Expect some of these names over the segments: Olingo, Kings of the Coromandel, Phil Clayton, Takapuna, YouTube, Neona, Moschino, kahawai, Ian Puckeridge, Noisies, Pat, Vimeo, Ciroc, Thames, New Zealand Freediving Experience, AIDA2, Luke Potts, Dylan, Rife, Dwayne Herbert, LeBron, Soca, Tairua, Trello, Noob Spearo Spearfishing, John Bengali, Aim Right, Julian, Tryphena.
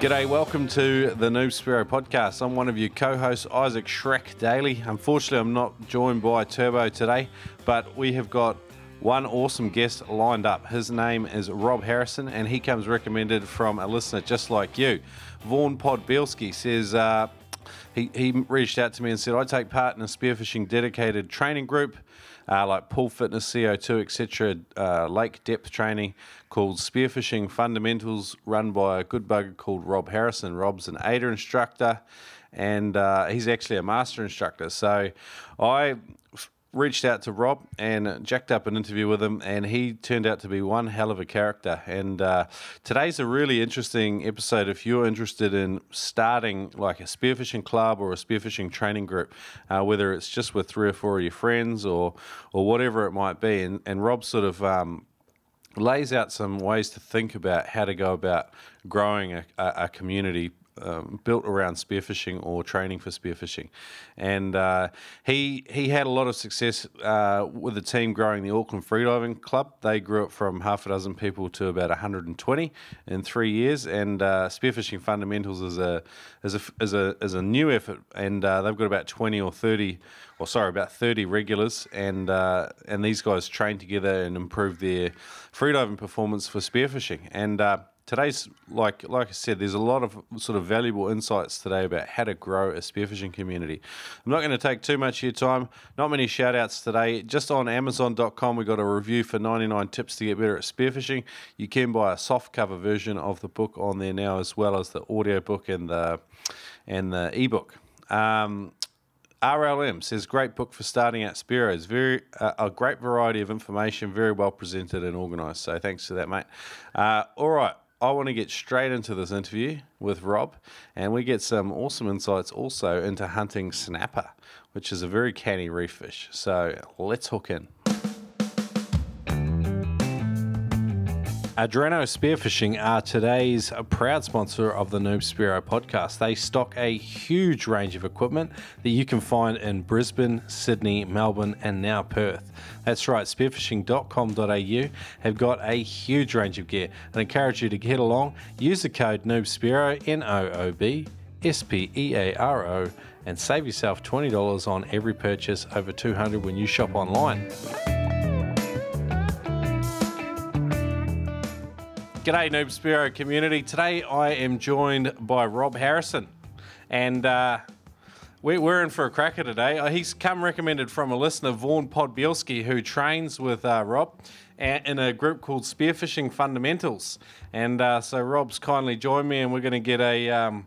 G'day, welcome to the Noob Spearo Podcast. I'm one of your co-hosts, Isaac Shrek Daly. Unfortunately, I'm not joined by Turbo today, but we have got one awesome guest lined up. His name is Rob Harrison, and he comes recommended from a listener just like you. Vaughan Podbielski says, he reached out to me and said, I take part in a spearfishing dedicated training group, like pool fitness, CO2, etc., lake depth training called Spearfishing Fundamentals, run by a good bugger called Rob Harrison. Rob's an AIDA instructor, and he's actually a master instructor. So I reached out to Rob and jacked up an interview with him, and he turned out to be one hell of a character. And today's a really interesting episode if you're interested in starting like a spearfishing club or a spearfishing training group, whether it's just with 3 or 4 of your friends or whatever it might be. And Rob sort of lays out some ways to think about how to go about growing a community built around spearfishing or training for spearfishing. And he had a lot of success with the team growing the Auckland Freediving Club. They grew it from half a dozen people to about 120 in 3 years. And Spearfishing Fundamentals is a new effort, and they've got about 30 regulars, and these guys train together and improve their freediving performance for spearfishing. And today's, like I said, there's a lot of sort of valuable insights today about how to grow a spearfishing community. I'm not going to take too much of your time. Not many shout-outs today. Just on Amazon.com, we got a review for 99 tips to get better at spearfishing. You can buy a soft cover version of the book on there now, as well as the audiobook and the ebook. RLM says, great book for starting out Spearos. Very a great variety of information, very well presented and organised. So thanks for that, mate. All right. I want to get straight into this interview with Rob, and we get some awesome insights also into hunting snapper, which is a very canny reef fish. So let's hook in. Adreno Spearfishing are today's proud sponsor of the Noob Spearo Podcast. They stock a huge range of equipment that you can find in Brisbane, Sydney, Melbourne, and now Perth. That's right, spearfishing.com.au have got a huge range of gear. I encourage you to head along, use the code Noob Spearo, NOOB SPEARO, and save yourself $20 on every purchase over $200 when you shop online. G'day Noob Spearo community. Today I am joined by Rob Harrison, and we're in for a cracker today. He's come recommended from a listener, Vaughan Podbielski, who trains with Rob in a group called Spearfishing Fundamentals. And so Rob's kindly joined me, and we're going to get a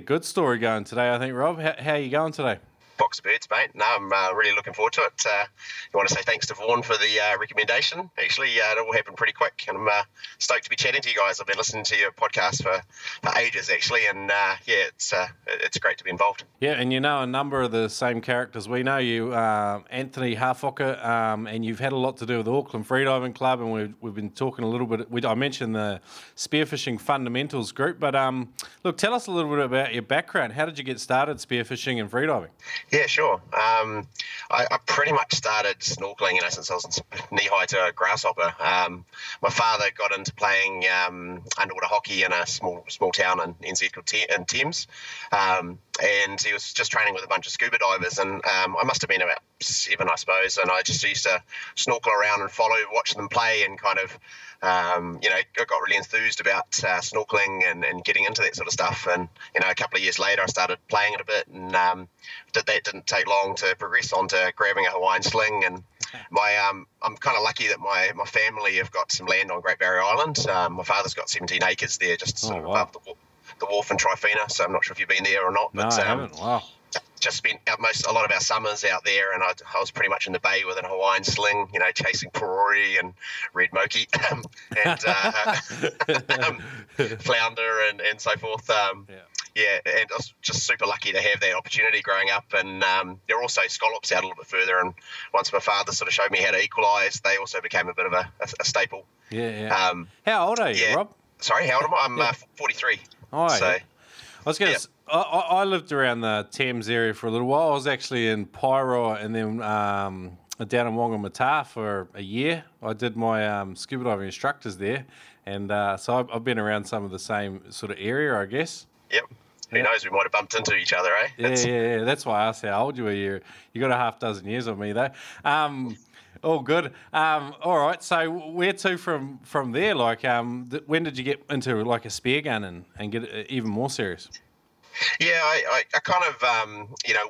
good story going today, I think. Rob, how are you going today? Box of birds, mate. No, I'm really looking forward to it. I want to say thanks to Vaughan for the recommendation. Actually, it all happened pretty quick, and I'm stoked to be chatting to you guys. I've been listening to your podcast for ages, actually, and yeah, it's great to be involved. Yeah, and you know a number of the same characters. We know you, Anthony Harfocker, and you've had a lot to do with the Auckland Freediving Club, and we've been talking a little bit. I mentioned the Spearfishing Fundamentals group, but look, tell us a little bit about your background. How did you get started spearfishing and freediving? Yeah, sure. I pretty much started snorkeling, you know, since I was knee-high to a grasshopper. My father got into playing underwater hockey in a small town in NZ called Thames, and he was just training with a bunch of scuba divers, and I must have been about 7, I suppose, and I just used to snorkel around and follow, watch them play, and kind of, you know, I got really enthused about snorkeling and getting into that sort of stuff. And, you know, a couple of years later, I started playing it a bit, and that didn't take long to progress on to grabbing a Hawaiian sling. And I'm kind of lucky that my family have got some land on Great Barrier Island. My father's got 17 acres there, just sort of above the wharf in Tryphena, so I'm not sure if you've been there or not. But, no, I haven't. Wow. Just spent a lot of our summers out there, and I was pretty much in the bay with a Hawaiian sling, you know, chasing porori and red moki and flounder and so forth. Yeah, and I was just super lucky to have that opportunity growing up. And there were also scallops out a little bit further, and once my father sort of showed me how to equalise, they also became a bit of a staple. Yeah, yeah. How old are you, Rob? Sorry, how old am I? I'm 43. Oh, so, yeah. I was going to... I lived around the Thames area for a little while. I was actually in Pairoa and then down in Whangamata for a year. I did my scuba diving instructors there, And so I've been around some of the same sort of area, I guess. Yep. Who knows? We might have bumped into each other, eh? Yeah. That's why I asked how old you were. You got a half dozen years on me, though. All good. All right. So where to from there? Like, when did you get into like a spear gun and get even more serious? Yeah, I kind of,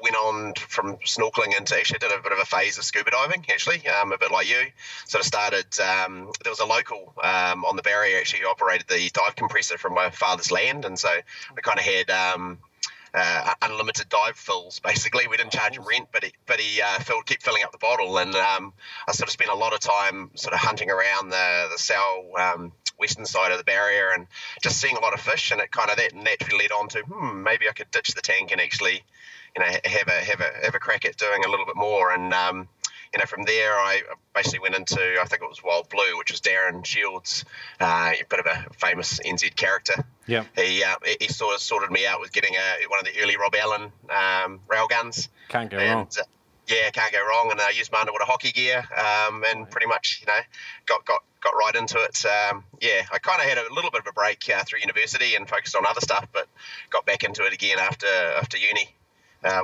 went on from snorkeling into, actually did a bit of a phase of scuba diving, actually, a bit like you. Sort of started, there was a local on the barrier actually who operated the dive compressor from my father's land, and so we kind of had unlimited dive fills, basically. We didn't charge him rent, but he kept filling up the bottle, and I sort of spent a lot of time sort of hunting around the western side of the barrier and just seeing a lot of fish, and it kind of that naturally led on to maybe I could ditch the tank and actually, have a crack at doing a little bit more. And from there I basically went into, I think it was Wild Blue, which was Darren Shields, a bit of a famous NZ character. Yeah, he sort of sorted me out with getting one of the early Rob Allen railguns. Can't go wrong. Yeah, can't go wrong. And I used my underwater hockey gear, and pretty much, got right into it. I kind of had a little bit of a break through university and focused on other stuff, but got back into it again after uni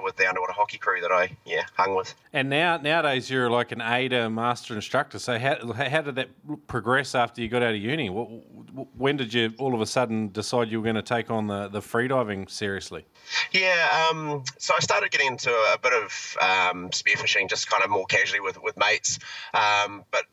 with the underwater hockey crew that I hung with. And nowadays you're like an AIDA Master Instructor. So how did that progress after you got out of uni? When did you all of a sudden decide you were going to take on the freediving seriously? Yeah, so I started getting into a bit of spearfishing, just kind of more casually with mates, but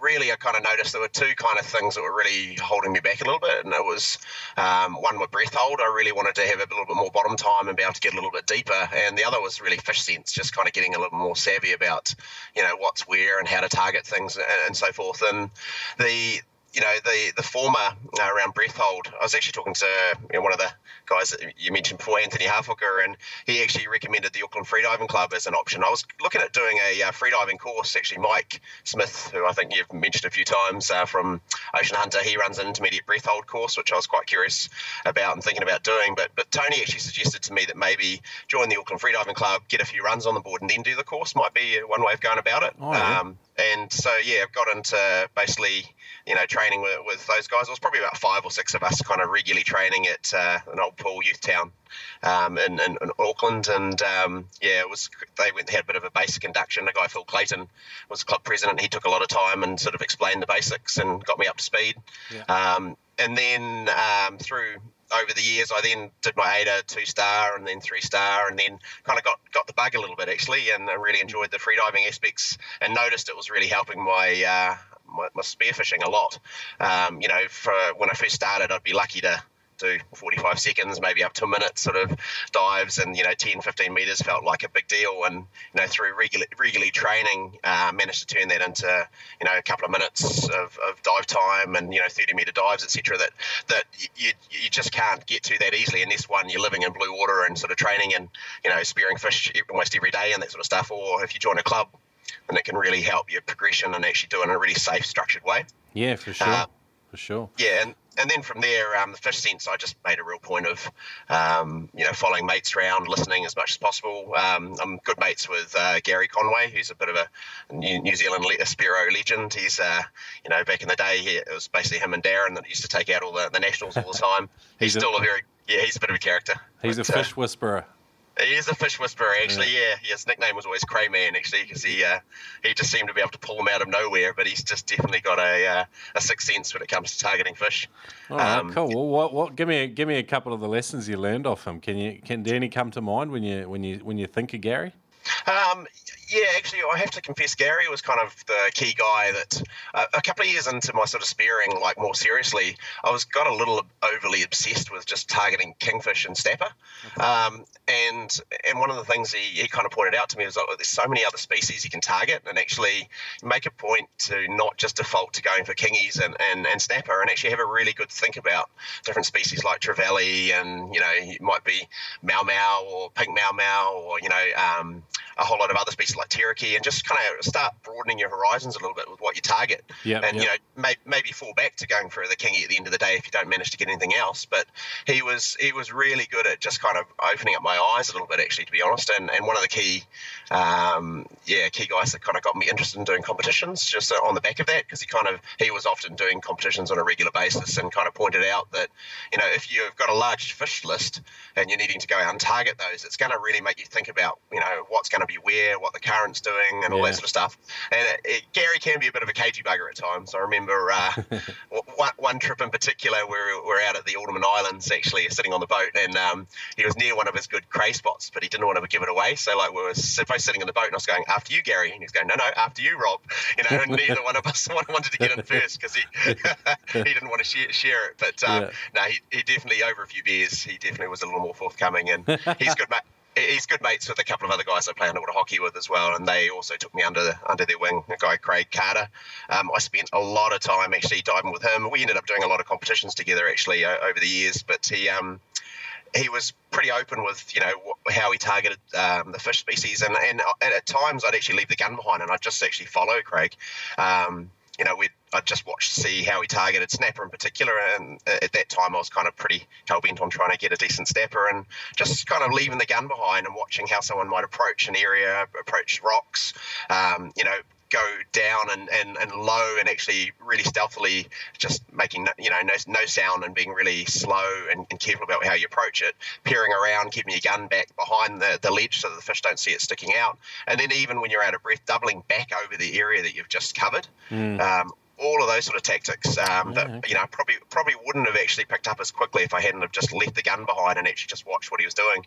really, I kind of noticed there were two kind of things that were really holding me back a little bit, and it was one with breath hold. I really wanted to have a little bit more bottom time and be able to get a little bit deeper, and the other was really fish sense, just kind of getting a little more savvy about what's where and how to target things and so forth. And the former around breath hold, I was actually talking to one of the guys that you mentioned before, Anthony Harfocker, and he actually recommended the Auckland Freediving Club as an option. I was looking at doing a freediving course, actually. Mike Smith, who I think you've mentioned a few times from Ocean Hunter, he runs an intermediate breath hold course, which I was quite curious about and thinking about doing. But Tony actually suggested to me that maybe join the Auckland Freediving Club, get a few runs on the board, and then do the course might be one way of going about it. Oh, yeah. And so, I've got into basically, training with those guys. It was probably about 5 or 6 of us kind of regularly training at an old pool, youth town in Auckland. And, they went and had a bit of a basic induction. A guy, Phil Clayton, was club president. He took a lot of time and sort of explained the basics and got me up to speed. Yeah. And then over the years, I then did my AIDA 2-star and then 3-star, and then kind of got the bug a little bit, actually, and I really enjoyed the freediving aspects and noticed it was really helping my spearfishing a lot. For when I first started, I'd be lucky to do 45 seconds, maybe up to a minute sort of dives, and 10-15 meters felt like a big deal. And through regularly training, managed to turn that into a couple of minutes of dive time, and 30-meter dives, etc. That you just can't get to that easily unless one you're living in blue water and sort of training and spearing fish almost every day and that sort of stuff. Or if you join a club, then it can really help your progression and actually do it in a really safe, structured way. Yeah, for sure. Yeah, and then from there, the fish sense, I just made a real point of, following mates around, listening as much as possible. I'm good mates with Gary Conway, who's a bit of a New Zealand Spearo legend. He's, back in the day, it was basically him and Darren that used to take out all the nationals all the time. He's still he's a bit of a character. He's a fish whisperer. He is a fish whisperer, actually, yeah. His nickname was always Crayman, actually, because he just seemed to be able to pull them out of nowhere, but he's just definitely got a sixth sense when it comes to targeting fish. All right, cool. Well, what? Give me a couple of the lessons you learned off him. Can any come to mind when you think of Gary? Actually, I have to confess, Gary was kind of the key guy that a couple of years into my sort of spearing, like more seriously, I got a little overly obsessed with just targeting kingfish and snapper. Okay. And one of the things he kind of pointed out to me was like, there's so many other species you can target, and actually make a point to not just default to going for kingies and snapper, and actually have a really good think about different species like trevally and, it might be mau mau or pink mau mau or, a whole lot of other species like terraki, and just kind of start broadening your horizons a little bit with what you target. Maybe fall back to going for the kingy at the end of the day if you don't manage to get anything else. But he was really good at just kind of opening up my guys a little bit, actually, to be honest. And one of the key guys that kind of got me interested in doing competitions just on the back of that, because he was often doing competitions on a regular basis and kind of pointed out that, you know, if you've got a large fish list and you're needing to go out and target those, it's going to really make you think about, you know, what's going to be where, what the current's doing and all that sort of stuff. And Gary can be a bit of a cagey bugger at times. I remember one trip in particular where we were out at the Alderman Islands, actually, sitting on the boat, and he was near one of his good cray spots, but he didn't want to give it away. So, like, we were sitting in the boat, and I was going, after you, Gary. And he was going, no, after you, Rob. You know, and neither one of us wanted to get in first because he didn't want to share it. But, no, he definitely, over a few beers, he definitely was a little more forthcoming, and he's good, mate. He's good mates with a couple of other guys I play underwater hockey with as well, and they also took me under their wing, a guy, Craig Carter. I spent a lot of time actually diving with him. We ended up doing a lot of competitions together, actually, over the years, but he was pretty open with, you know, how he targeted the fish species, and at times I'd actually leave the gun behind and I'd just actually follow Craig. You know, I'd just watch to see how he targeted snapper in particular, and at that time I was kind of pretty hell-bent on trying to get a decent snapper, and just kind of leaving the gun behind and watching how someone might approach an area, approach rocks, you know, go down and low, and actually really stealthily, just making no sound and being really slow and careful about how you approach it, peering around, keeping your gun back behind the ledge so that the fish don't see it sticking out. And then even when you're out of breath, doubling back over the area that you've just covered. All of those sort of tactics that, you know, probably wouldn't have actually picked up as quickly if I hadn't have just left the gun behind and actually just watched what he was doing.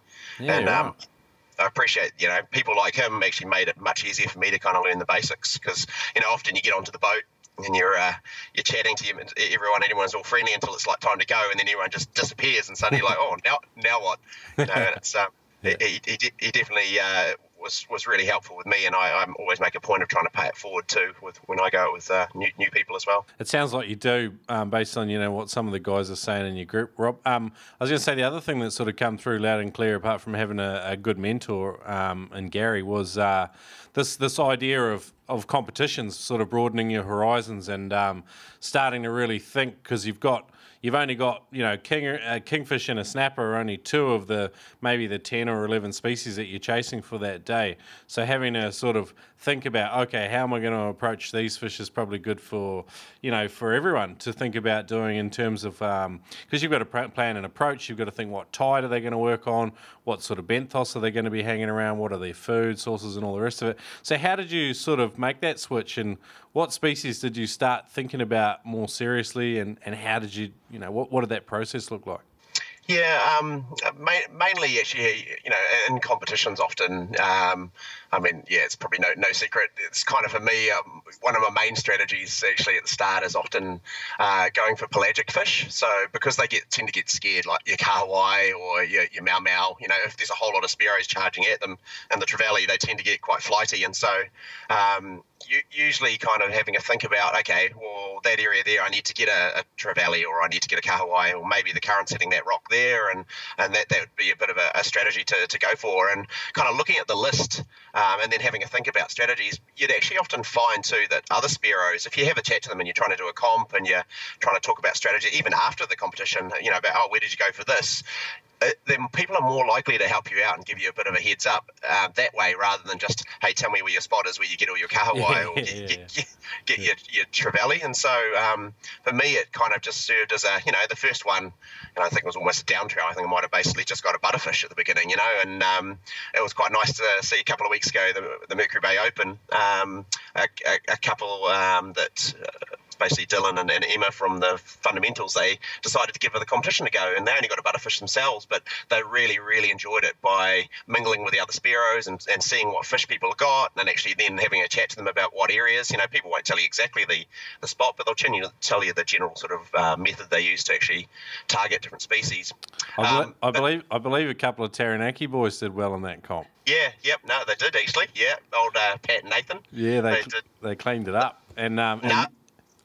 I appreciate, you know, people like him actually made it much easier for me to kind of learn the basics, because, you know, often you get onto the boat and you're chatting to everyone's all friendly until it's like time to go, and then everyone just disappears and suddenly you're like, oh, now what? You know, and it's he definitely was really helpful with me, and I always make a point of trying to pay it forward too with when I go out with new people as well. It sounds like you do, based on, you know, what some of the guys are saying in your group, Rob. I was going to say the other thing that sort of come through loud and clear, apart from having a good mentor in Gary, was this idea of competitions, sort of broadening your horizons and starting to really think, because you've only got, you know, kingfish and a snapper are only two of maybe the 10 or 11 species that you're chasing for that day. So having to sort of think about, okay, how am I going to approach these fish is probably good for, you know, for everyone to think about doing in terms of, because you've got to plan an approach, you've got to think what tide are they going to work on, what sort of benthos are they going to be hanging around, what are their food sources and all the rest of it. So how did you sort of make that switch, and what species did you start thinking about more seriously, and how did you, you know, what did that process look like? Yeah, mainly actually, you know, in competitions often, I mean, yeah, it's probably no secret. It's kind of, for me, one of my main strategies actually at the start is often going for pelagic fish. So because they tend to get scared, like your kawai or your mau mau, you know, if there's a whole lot of spearos charging at them and the trevally, they tend to get quite flighty. And so usually kind of having a think about, okay, well, that area there, I need to get a trevally, or I need to get a kawai, or maybe the current's hitting that rock there, and that would be a bit of a strategy to go for, and kind of looking at the list and then having a think about strategies. You'd actually often find too that other spearos, if you have a chat to them and you're trying to do a comp and you're trying to talk about strategy even after the competition, you know, about, oh, where did you go for this? Then people are more likely to help you out and give you a bit of a heads up that way, rather than just, hey, tell me where your spot is, where you get all your kahawai, or get your trevally. And so for me, it kind of just served as a, you know, the first one, and I think it was almost a down trail. I think I might have basically just got a butterfish at the beginning, you know, and it was quite nice to see a couple of weeks ago, the Mercury Bay Open, a couple that... basically Dylan and Emma from the Fundamentals, they decided to give the competition a go, and they only got a butterfish themselves, but they really, really enjoyed it by mingling with the other spearos and seeing what fish people got, and actually then having a chat to them about what areas. You know, people won't tell you exactly the spot, but they'll tell you the general sort of method they use to actually target different species. I believe a couple of Taranaki boys did well in that comp. Yeah, yep, no, they did actually. Yeah, old Pat and Nathan. Yeah, they cleaned it up. And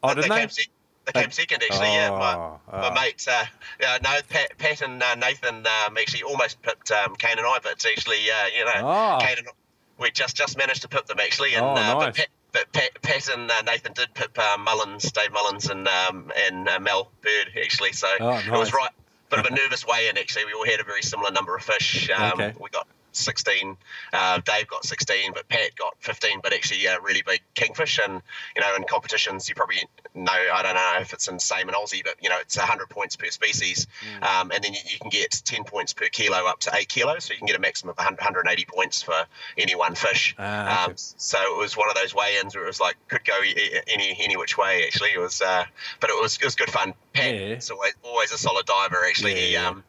oh, didn't they came second, actually, yeah. My mates, Pat and Nathan actually almost pipped Kane and I, but actually, you know, Kane and I, we just managed to pip them, actually. And, nice. But Pat and Nathan did pip Dave Mullins and Mel Bird, actually. So it was right. bit of a nervous weigh-in, actually. We all had a very similar number of fish. We got 16. Dave got 16, but Pat got 15. But actually, a really big kingfish. And you know, in competitions, you probably know, I don't know if it's the same in Aussie, but you know, it's 100 points per species, and then you can get 10 points per kilo up to 8 kilos, so you can get a maximum of 180 points for any one fish. So it was one of those weigh-ins where it was like could go any which way. Actually, it was, but it was good fun. Pat is always a solid diver. Actually,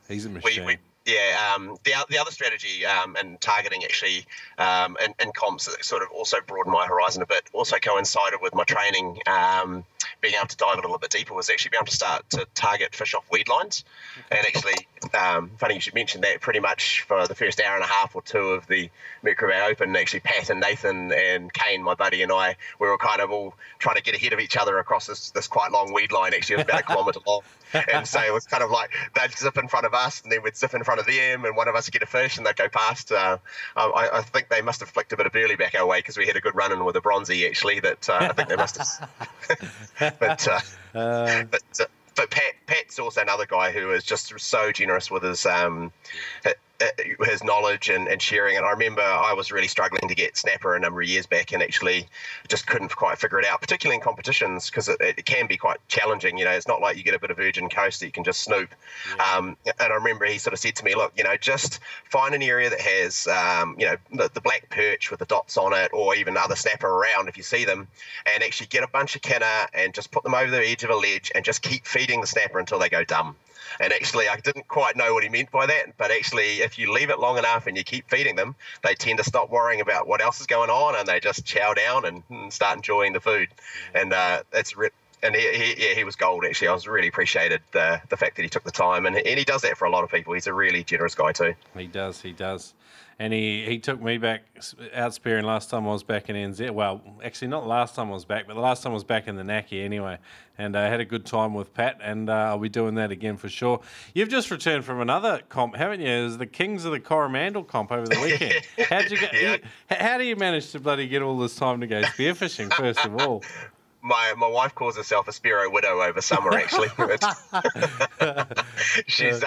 he's a machine. The other strategy and targeting actually in comps that sort of also broadened my horizon a bit, also coincided with my training, being able to dive a little bit deeper, was actually being able to start to target fish off weed lines. And actually, funny you should mention that, pretty much for the first hour and a half or two of the Mercury Bay Open, actually Pat and Nathan and Kane, my buddy, and I, we were kind of all trying to get ahead of each other across this quite long weed line. Actually, it was about a kilometre long. And so it was kind of like they'd zip in front of us and then we'd zip in front of them, and one of us would get a fish and they'd go past. I think they must have flicked a bit of burley back our way because we had a good run in with a bronzy, actually, that I think they must have. But Pat's also another guy who is just so generous with his knowledge and sharing it. I remember I was really struggling to get snapper a number of years back and actually just couldn't quite figure it out, particularly in competitions, because it can be quite challenging. You know, it's not like you get a bit of virgin coast that you can just snoop. And I remember he sort of said to me, look, you know, just find an area that has, you know, the black perch with the dots on it, or even other snapper around if you see them, and actually get a bunch of kinner and just put them over the edge of a ledge and just keep feeding the snapper until they go dumb. And actually, I didn't quite know what he meant by that. But actually, if you leave it long enough and you keep feeding them, they tend to stop worrying about what else is going on, and they just chow down and start enjoying the food. And he was gold, actually. I was really appreciated the fact that he took the time. And he does that for a lot of people. He's a really generous guy too. He does. And he took me back out spearing last time I was back in NZ. Well, actually, not last time I was back, but the last time I was back in the Naki anyway. And I had a good time with Pat, and I'll be doing that again for sure. You've just returned from another comp, haven't you? It was the Kings of the Coromandel comp over the weekend. How do you manage to bloody get all this time to go spearfishing, first of all? My wife calls herself a Spearo widow over summer, actually. She's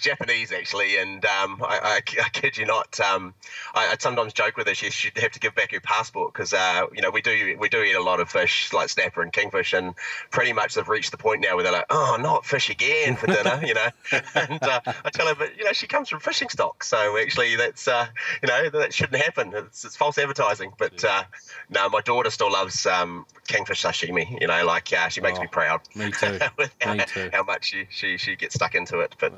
Japanese, actually, and I kid you not, I sometimes joke with her she'd have to give back her passport because, you know, we do eat a lot of fish, like snapper and kingfish, and pretty much they've reached the point now where they're like, oh, not fish again for dinner, you know. And I tell her, but, you know, she comes from fishing stock, so actually that's, you know, that shouldn't happen. It's false advertising. But, no, my daughter still loves kingfish sashimi, you know, like she makes me proud. Me too. With how much she gets stuck into it. But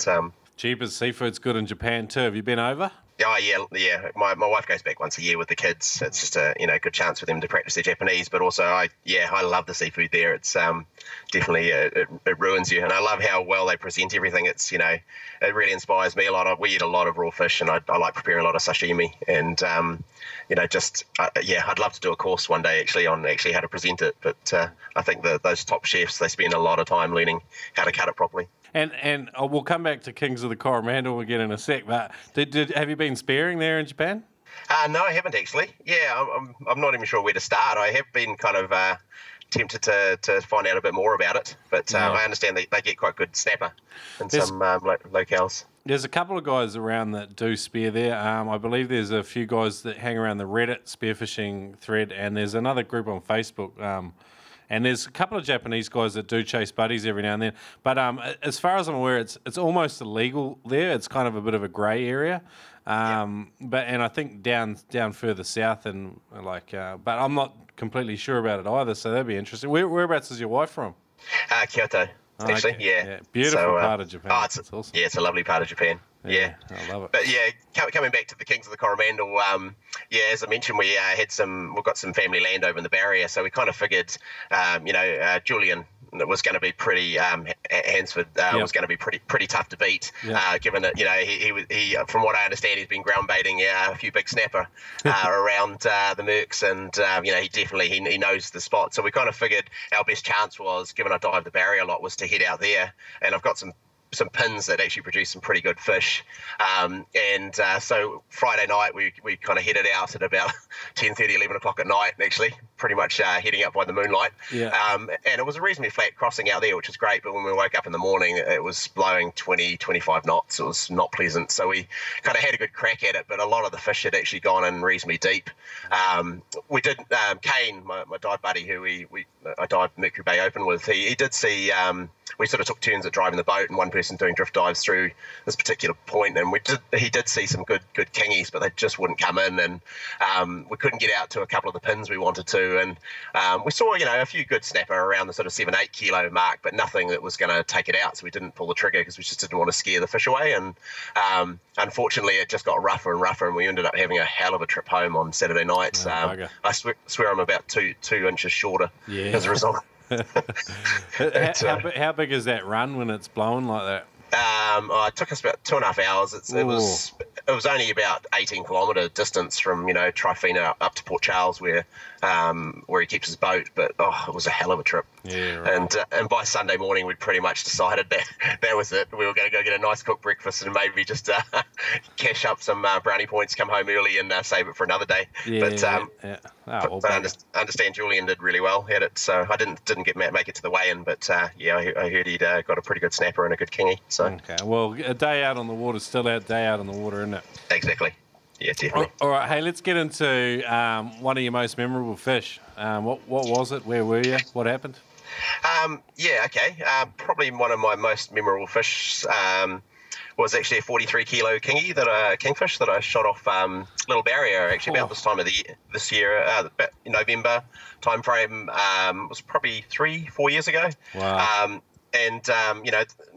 cheapest seafood's good in Japan too. Have you been over? Oh yeah. My wife goes back once a year with the kids. It's just a, you know, good chance for them to practice their Japanese. But also, I love the seafood there. It's definitely it ruins you. And I love how well they present everything. It's, you know, it really inspires me a lot. We eat a lot of raw fish, and I like preparing a lot of sashimi. And you know, just I'd love to do a course one day actually on actually how to present it. But I think that those top chefs, they spend a lot of time learning how to cut it properly. And we'll come back to Kings of the Coromandel again in a sec, but have you been spearing there in Japan? No, I haven't actually. Yeah, I'm not even sure where to start. I have been kind of tempted to find out a bit more about it, but I understand they get quite good snapper in some locales. There's a couple of guys around that do spear there. I believe there's a few guys that hang around the Reddit spearfishing thread, and there's another group on Facebook. And there's a couple of Japanese guys that do chase buddies every now and then. But as far as I'm aware, it's almost illegal there. It's kind of a bit of a grey area. But I think down further south and like. But I'm not completely sure about it either. So that'd be interesting. Whereabouts is your wife from? Kyoto. Actually, beautiful part of Japan. It's awesome. Yeah, it's a lovely part of Japan. I love it. But coming back to the Kings of the Coromandel, as I mentioned, we got some family land over in the Barrier, so we kind of figured, Julian was going to be pretty Hansford was going to be pretty tough to beat, given that, you know, he from what I understand, he's been ground baiting a few big snapper around the Mercs, and you know, he definitely knows the spot. So we kind of figured our best chance was, given I dive the Barrier a lot, was to head out there, and I've got some pins that actually produce some pretty good fish. So Friday night we kind of headed out at about 10:30, 11 o'clock at night, actually, pretty much heading up by the moonlight. Yeah. And it was a reasonably flat crossing out there, which was great. But when we woke up in the morning, it was blowing 20, 25 knots. It was not pleasant. So we kind of had a good crack at it, but a lot of the fish had actually gone in reasonably deep. We did, Kane, my dive buddy, who I dived Mercury Bay Open with, he did see, we sort of took turns at driving the boat and one person doing drift dives through this particular point. And he did see some good kingies, but they just wouldn't come in. And we couldn't get out to a couple of the pins we wanted to. And we saw, a few good snapper around the sort of 7-8 kilo mark, but nothing that was going to take it out. So we didn't pull the trigger because we just didn't want to scare the fish away. And unfortunately, it just got rougher and rougher. And we ended up having a hell of a trip home on Saturday night. I swear I'm about two inches shorter as a result. How big is that run when it's blowing like that? It took us about 2.5 hours. It was only about 18-kilometre distance from Tryphena up to Port Charles where he keeps his boat. But it was a hell of a trip. Yeah, right. And by Sunday morning we'd pretty much decided that was it. We were going to go get a nice cooked breakfast and maybe just cash up some brownie points, come home early, and save it for another day. Yeah, but I understand Julian did really well at it, so I didn't make it to the weigh-in. But I heard he'd got a pretty good snapper and a good kingy. So okay, well, a day out on the water, still a day out on the water, isn't it? Exactly. Yeah, definitely. All right, hey, let's get into one of your most memorable fish. What was it? Where were you? What happened? Probably one of my most memorable fish was actually a 43-kilo kingy kingfish that I shot off Little Barrier actually about this time of the year, this year, November timeframe. It was probably 3-4 years ago. Wow.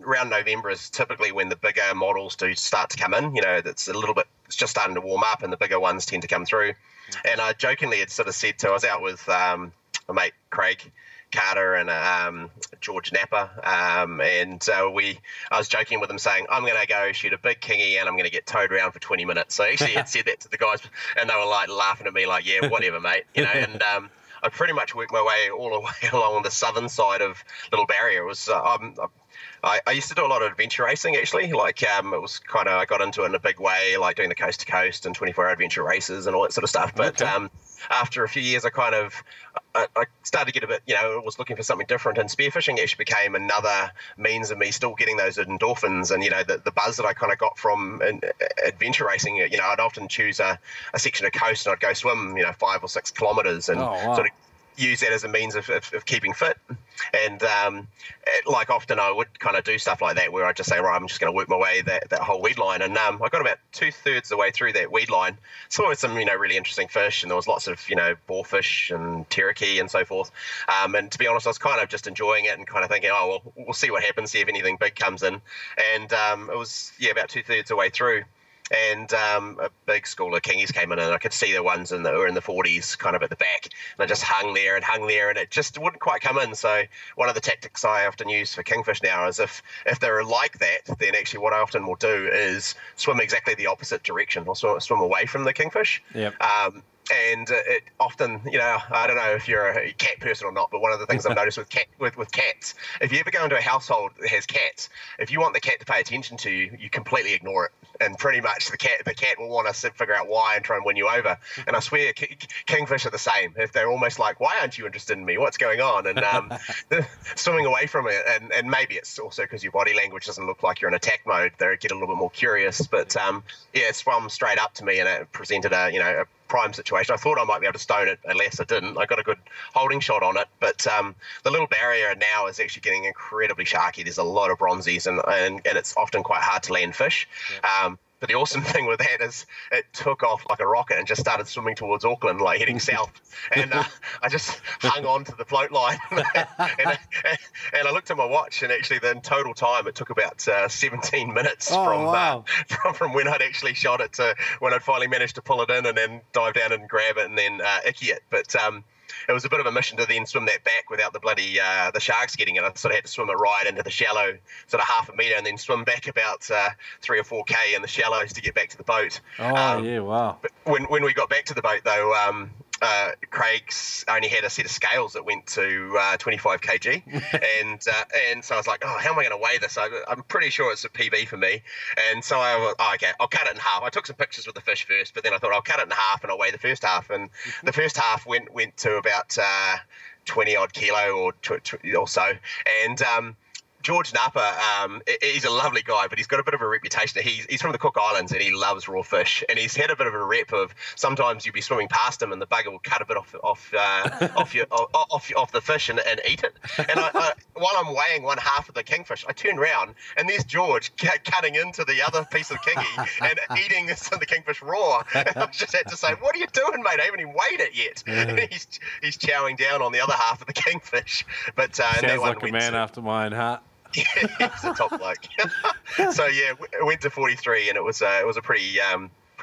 Around November is typically when the bigger models do start to come in. That's a little bit, it's just starting to warm up and the bigger ones tend to come through. And I jokingly had sort of said to, I was out with my mate Craig Carter and George Napper, I was joking with him saying, I'm going to go shoot a big kingy and I'm going to get towed around for 20 minutes. So I actually had said that to the guys and they were like laughing at me like, yeah, whatever, mate. I pretty much worked my way all the way along the southern side of Little Barrier. It was I used to do a lot of adventure racing actually. It was kind of, I got into it in a big way, like doing the coast to coast and 24-hour adventure races and all that sort of stuff. But after a few years, I started to get a bit, was looking for something different, and spearfishing actually became another means of me still getting those endorphins and, the buzz that I kind of got from adventure racing. I'd often choose a section of coast and I'd go swim, 5 or 6 kilometres and sort of use that as a means of keeping fit. And often I would kind of do stuff like that where I'd just say, right, I'm just going to work my way that whole weed line. And I got about 2/3 the way through that weed line, saw some really interesting fish, and there was lots of boarfish and terikey and so forth. And to be honest, I was kind of just enjoying it and kind of thinking, oh well, we'll see what happens, see if anything big comes in. And it was about 2/3 the way through. And a big school of kingies came in, and I could see the ones that were in the 40s kind of at the back. And I just hung there, and it just wouldn't quite come in. So one of the tactics I often use for kingfish now is if they're like that, then actually what I often will do is swim exactly the opposite direction. I'll swim away from the kingfish. Yep. And it often, I don't know if you're a cat person or not, but one of the things I've noticed with cats, if you ever go into a household that has cats, if you want the cat to pay attention to you, you completely ignore it. And pretty much the cat will want to figure out why and try and win you over. And I swear, kingfish are the same. If they're almost like, why aren't you interested in me? What's going on? And swimming away from it. And maybe it's also because your body language doesn't look like you're in attack mode. They get a little bit more curious. But it swam straight up to me, and it presented a prime situation. I thought I might be able to stone it, alas I didn't. I got a good holding shot on it, but the Little Barrier now is actually getting incredibly sharky. There's a lot of bronzies, and it's often quite hard to land fish. Yeah. But the awesome thing with that is it took off like a rocket and just started swimming towards Auckland, like heading south. And I just hung on to the float line. and I looked at my watch, and actually in total time it took about 17 minutes from when I'd actually shot it to when I'd finally managed to pull it in and then dive down and grab it and then icky it. But it was a bit of a mission to then swim that back without the bloody the sharks getting it. I sort of had to swim it right into the shallow, sort of 1/2 metre, and then swim back about 3 or 4K in the shallows to get back to the boat. But when we got back to the boat, though, Craig's only had a set of scales that went to 25 kg. and so I was like, oh, how am I going to weigh this? I'm pretty sure it's a PB for me. And so I was, oh, okay, I'll cut it in half. I took some pictures with the fish first, but then I thought I'll cut it in half and I'll weigh the first half. And the first half went to about 20 odd kilo or so. And, George Napa, he's a lovely guy, but he's got a bit of a reputation. He's from the Cook Islands and he loves raw fish. And he's had a bit of a rep of sometimes you'll be swimming past him and the bugger will cut a bit off the fish and eat it. And while I'm weighing one half of the kingfish, I turn round and there's George cutting into the other piece of kingy and eating the kingfish raw. And I just had to say, "What are you doing, mate? I haven't even weighed it yet." And he's chowing down on the other half of the kingfish. But sounds like a man after my own heart. Yeah, it's a top bloke. So yeah, it went to 43, and it was a pretty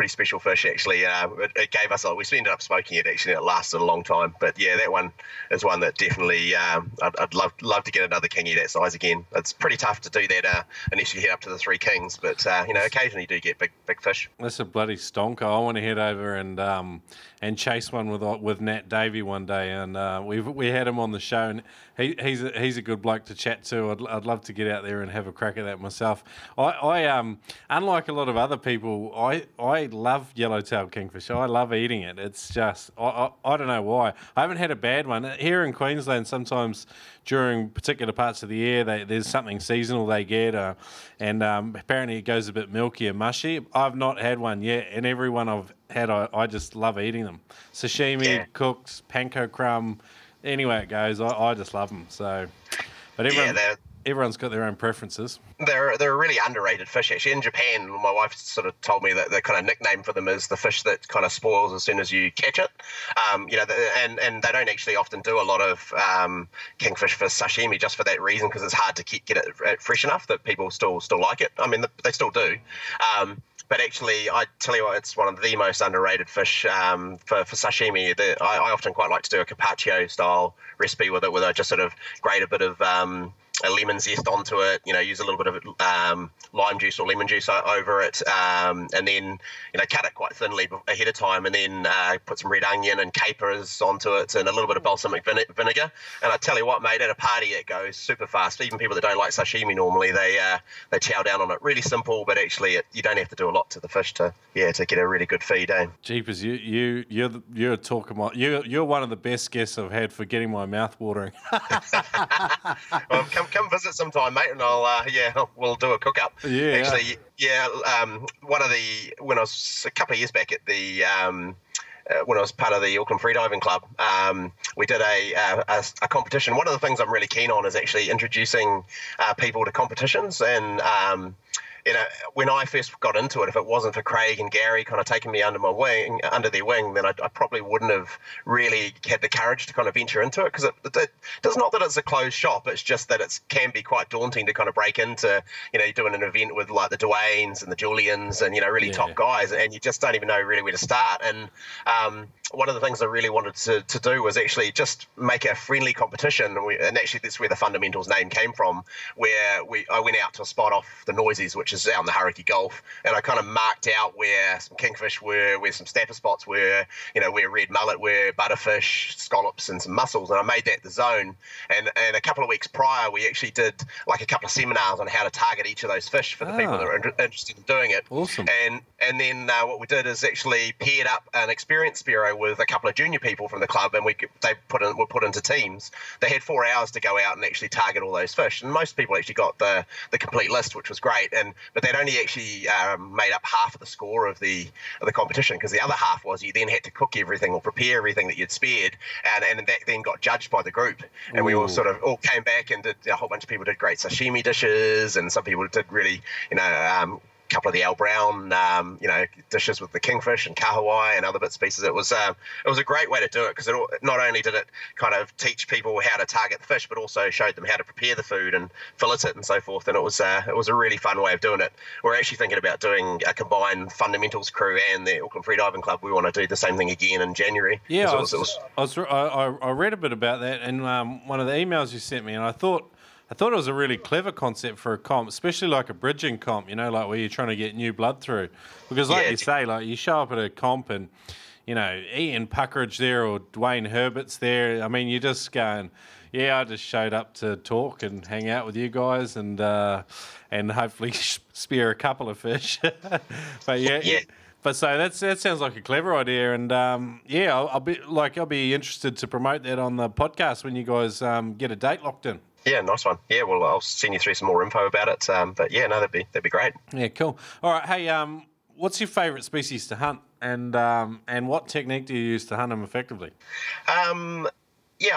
special fish actually. It gave us we ended up smoking it actually. And it lasted a long time, but yeah, that one is one that definitely I'd love to get another kingy that size again. It's pretty tough to do that unless you head up to the Three Kings, but occasionally you do get big fish. That's a bloody stonker. I want to head over and chase one with Nat Davey one day, and we had him on the show. And He's a good bloke to chat to. I'd love to get out there and have a crack at that myself. I unlike a lot of other people, I love yellow-tailed kingfish. I love eating it. It's just I don't know why. I haven't had a bad one here in Queensland. Sometimes during particular parts of the year, there's something seasonal they get, and apparently it goes a bit milky and mushy. I've not had one yet, and every one I've had, I just love eating them. Sashimi, yeah. Cooks, panko crumb. Anyway, it goes. I just love them. So, but everyone's got their own preferences. They're a really underrated fish actually. In Japan, my wife sort of told me that the kind of nickname for them is the fish that kind of spoils as soon as you catch it. And they don't actually often do a lot of kingfish for sashimi just for that reason, because it's hard to get it fresh enough that people still like it. I mean, they still do. But actually, I tell you what, it's one of the most underrated fish for sashimi. I often quite like to do a carpaccio style recipe with it, where I just sort of grate a bit of a lemon zest onto it. You know, use a little bit of lime juice or lemon juice over it, and then cut it quite thinly ahead of time, and then put some red onion and capers onto it, and a little bit of balsamic vinegar. And I tell you what, mate, at a party it goes super fast. Even people that don't like sashimi normally, they chow down on it. Really simple, but actually you don't have to do a lot to the fish to get a really good feed, eh? Jeepers, you're talking about you're one of the best guests I've had for getting my mouth watering. Well, come visit sometime, mate, and I'll we'll do a cook up. Yeah, actually, yeah. When I was a couple of years back at the when I was part of the Auckland Freediving Club, we did a competition. One of the things I'm really keen on is actually introducing people to competitions and. When I first got into it, if it wasn't for Craig and Gary kind of taking me under their wing, then I probably wouldn't have really had the courage to kind of venture into it, because it's not that it's a closed shop. It's just that it can be quite daunting to kind of break into, doing an event with like the Dwaynes and the Julians and, really top guys, and you just don't even know really where to start. And one of the things I really wanted to do was actually just make a friendly competition. And actually that's where the Fundamentals name came from, where I went out to a spot off the Noisies, which is out on the Hauraki Gulf, and I kind of marked out where some kingfish were, where some snapper spots were, where red mullet were, butterfish, scallops, and some mussels, and I made that the zone. And a couple of weeks prior, we actually did like a couple of seminars on how to target each of those fish for the people that are interested in doing it. Awesome. And then what we did is actually paired up an experienced Spearo with a couple of junior people from the club, and they were put into teams. They had 4 hours to go out and actually target all those fish, and most people actually got the complete list, which was great. But they'd only actually made up half of the score of the competition, because the other half was you then had to cook everything or prepare everything that you'd speared, and that then got judged by the group. And we all sort of all came back and did, a whole bunch of people did great sashimi dishes, and some people did really, couple of the Al Brown, dishes with the kingfish and kahawai and other bits and pieces. It was a great way to do it, because not only did it kind of teach people how to target the fish, but also showed them how to prepare the food and fillet it and so forth. And it was a really fun way of doing it. We're actually thinking about doing a combined Fundamentals crew and the Auckland Freediving Club. We want to do the same thing again in January. Yeah, I read a bit about that in one of the emails you sent me, and I thought it was a really clever concept for a comp, especially like a bridging comp, like where you're trying to get new blood through. Because like you say, like you show up at a comp and you know, Ian Puckeridge there or Dwayne Herbert's there. I mean, you're just going, yeah, I just showed up to talk and hang out with you guys and hopefully spear a couple of fish. But yeah, yeah. But so that sounds like a clever idea, and yeah, I'll be interested to promote that on the podcast when you guys get a date locked in. Yeah, nice one. Yeah, well, I'll send you through some more info about it. But yeah, no, that'd be great. Yeah, cool. All right, hey, what's your favourite species to hunt, and what technique do you use to hunt them effectively? Yeah,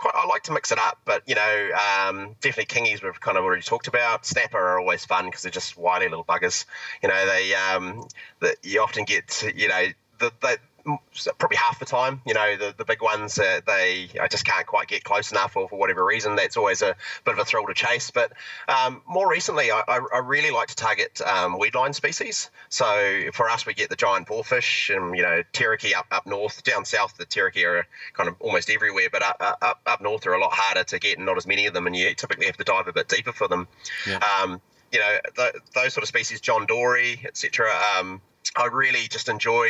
I like to mix it up, but, you know, definitely kingies we've kind of already talked about. Snapper are always fun because they're just wily little buggers. You know, you often get, you know, probably half the time, you know, the big ones, I just can't quite get close enough, or for whatever reason, that's always a bit of a thrill to chase. But more recently, I really like to target weedline species. So for us, we get the giant boarfish and, you know, tereke up north. Down south, the tereke are kind of almost everywhere, but up north are a lot harder to get and not as many of them, and you typically have to dive a bit deeper for them. Yeah. You know, those sort of species, John Dory, et cetera, I really just enjoy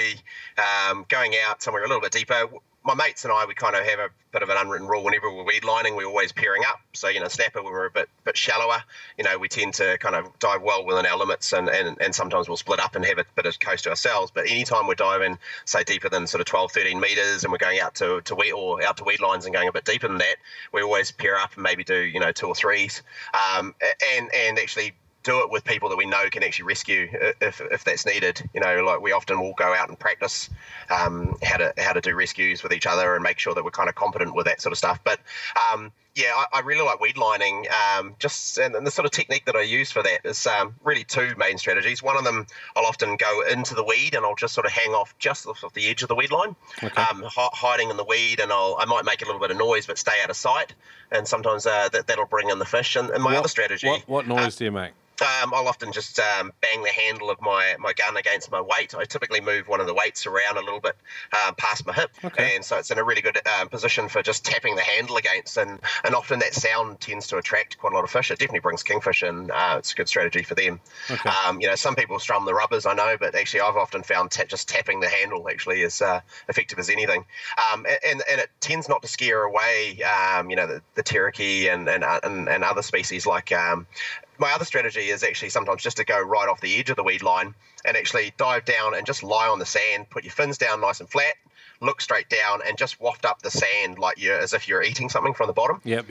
going out somewhere a little bit deeper. My mates and I, we kind of have a bit of an unwritten rule. Whenever we're weed lining, we're always pairing up. So, you know, snapper, we were a bit shallower. You know, we tend to kind of dive well within our limits, and sometimes we'll split up and have a bit of coast to ourselves. But anytime we're diving, say, deeper than sort of 12, 13 metres, and we're going out to weed lines and going a bit deeper than that, we always pair up and maybe do, you know, two or threes, and actually do it with people that we know can actually rescue if that's needed. You know, like we often will go out and practice how to do rescues with each other and make sure that we're kind of competent with that sort of stuff. But yeah, I really like weed lining. And the sort of technique that I use for that is really two main strategies. One of them, I'll often go into the weed and I'll just sort of hang off just off the edge of the weed line, okay, hiding in the weed, and I might make a little bit of noise but stay out of sight. And sometimes that'll bring in the fish. And my other strategy... What noise do you make? I'll often just bang the handle of my gun against my weight. I typically move one of the weights around a little bit past my hip, okay, and so it's in a really good position for just tapping the handle against. And often that sound tends to attract quite a lot of fish. It definitely brings kingfish in. It's a good strategy for them. Okay. You know, some people strum the rubbers, I know, but actually I've often found just tapping the handle actually is effective as anything. And it tends not to scare away, you know, the tereke and other species like. My other strategy is actually sometimes just to go right off the edge of the weed line and actually dive down and just lie on the sand, put your fins down nice and flat, look straight down, and just waft up the sand like as if you're eating something from the bottom. Yep.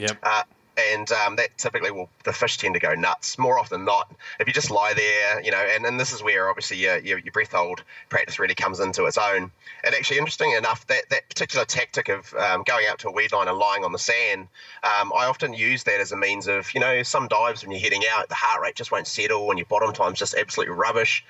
That typically the fish tend to go nuts more often than not. If you just lie there, you know, and this is where obviously your breath hold practice really comes into its own. And actually, interesting enough, that particular tactic of going out to a weed line and lying on the sand, I often use that as a means of, you know, some dives when you're heading out, the heart rate just won't settle and your bottom time's just absolutely rubbish.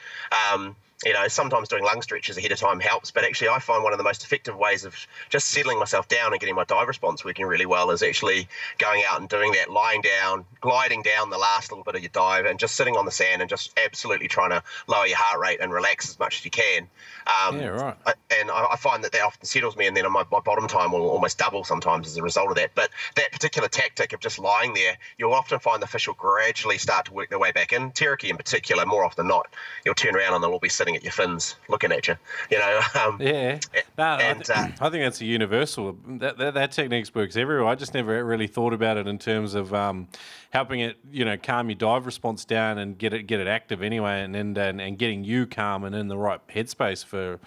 You know, sometimes doing lung stretches ahead of time helps, but actually I find one of the most effective ways of just settling myself down and getting my dive response working really well is actually going out and doing that, lying down, gliding down the last little bit of your dive and just sitting on the sand and just absolutely trying to lower your heart rate and relax as much as you can. Yeah, right. I find that often settles me, and then my bottom time will almost double sometimes as a result of that. But that particular tactic of just lying there, you'll often find the fish will gradually start to work their way back in. Tereke in particular, more often than not, you'll turn around and they'll all be sitting at your fins looking at you, you know. I think that's a universal. That technique works everywhere. I just never really thought about it in terms of helping it, you know, calm your dive response down and get it active anyway, and getting you calm and in the right headspace for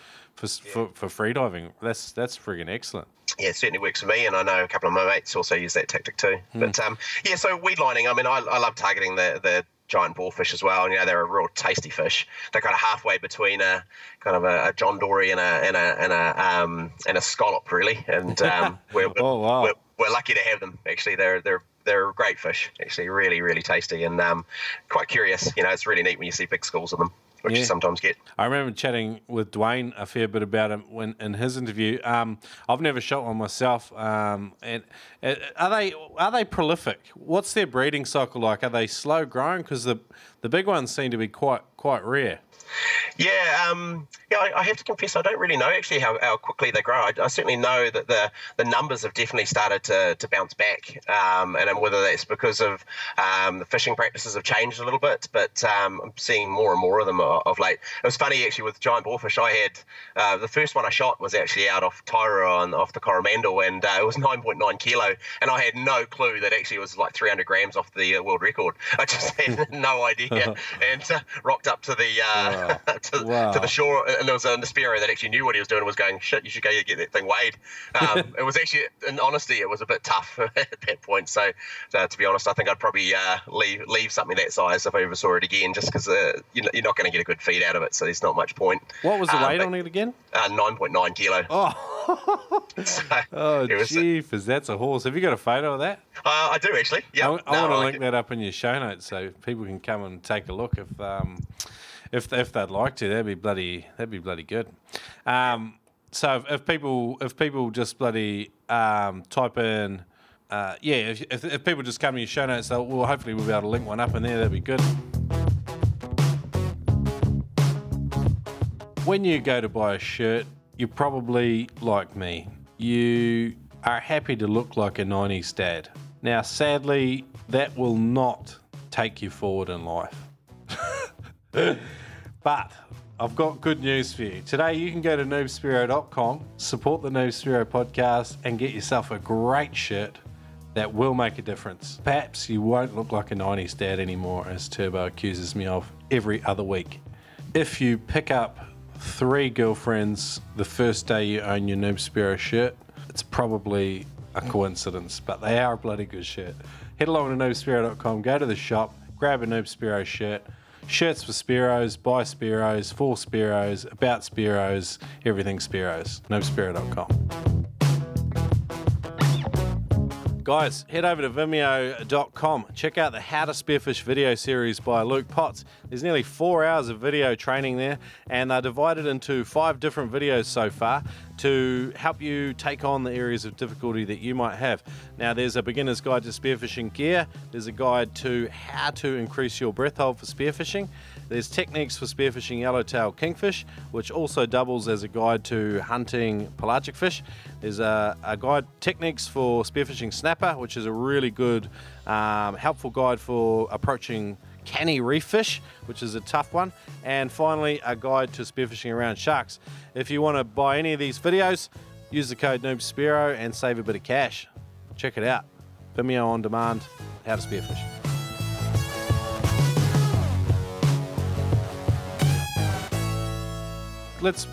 free diving. That's friggin' excellent. Yeah, it certainly works for me, and I know a couple of my mates also use that tactic too. But yeah, so weed lining. I mean, I love targeting the giant boarfish as well. You know, they're a real tasty fish. They're kind of halfway between a John Dory and a scallop, really. And we're lucky to have them. Actually, they're great fish. Actually, really, really tasty, and quite curious. You know, it's really neat when you see big schools of them, which you sometimes get. I remember chatting with Dwayne a fair bit about it in his interview. I've never shot one myself. And are they prolific? What's their breeding cycle like? Are they slow growing? Because the big ones seem to be quite quite rare. Yeah, I have to confess I don't really know actually how quickly they grow. I certainly know that the numbers have definitely started to bounce back, and whether that's because of the fishing practices have changed a little bit, but I'm seeing more and more of them of late. It was funny actually with giant boarfish. I had the first one I shot was actually out off Tairua off the Coromandel, and it was 9.9 kilo, and I had no clue that actually it was like 300 grams off the world record. I just had no idea, and rocked up to the to the shore, and there was a Spearo that actually knew what he was doing and was going, shit, you should go get that thing weighed. It was actually, in honesty, it was a bit tough at that point. So to be honest, I think I'd probably leave something that size if I ever saw it again, just because you're not going to get a good feed out of it, so there's not much point. What was the weight on it again? 9.9 kilo. Oh, jeepers, that's a horse. Have you got a photo of that? I do, actually. Yeah, I want to link that up in your show notes so people can come and take a look if they'd like to. That'd be bloody good. So if people just bloody type in, if people just come to your show notes, hopefully we'll be able to link one up in there. That'd be good. When you go to buy a shirt, you're probably like me. You are happy to look like a 90s dad. Now, sadly, that will not take you forward in life. But I've got good news for you. Today you can go to noobspearo.com, support the Noob Spearo podcast, and get yourself a great shirt that will make a difference. Perhaps you won't look like a 90s dad anymore, as Turbo accuses me of every other week. If you pick up 3 girlfriends the first day you own your Noob Spearo shirt, it's probably a coincidence, but they are a bloody good shirt. Head along to noobspearo.com, go to the shop, grab a Noob Spearo shirt. Shirts for Spearos, by Spearos, for Spearos, about Spearos, everything Spearos. NoobSpearo.com. Guys, head over to Vimeo.com. Check out the How to Spearfish video series by Luke Potts. There's nearly 4 hours of video training there, and they're divided into 5 different videos so far to help you take on the areas of difficulty that you might have. Now, there's a beginner's guide to spearfishing gear. There's a guide to how to increase your breath hold for spearfishing. There's techniques for spearfishing yellowtail kingfish, which also doubles as a guide to hunting pelagic fish. There's a guide, techniques for spearfishing snapper, which is a really good, helpful guide for approaching canny reef fish, which is a tough one, and finally a guide to spearfishing around sharks. If you want to buy any of these videos, use the code Noob Spearo and save a bit of cash. Check it out. Vimeo on demand, How to Spearfish.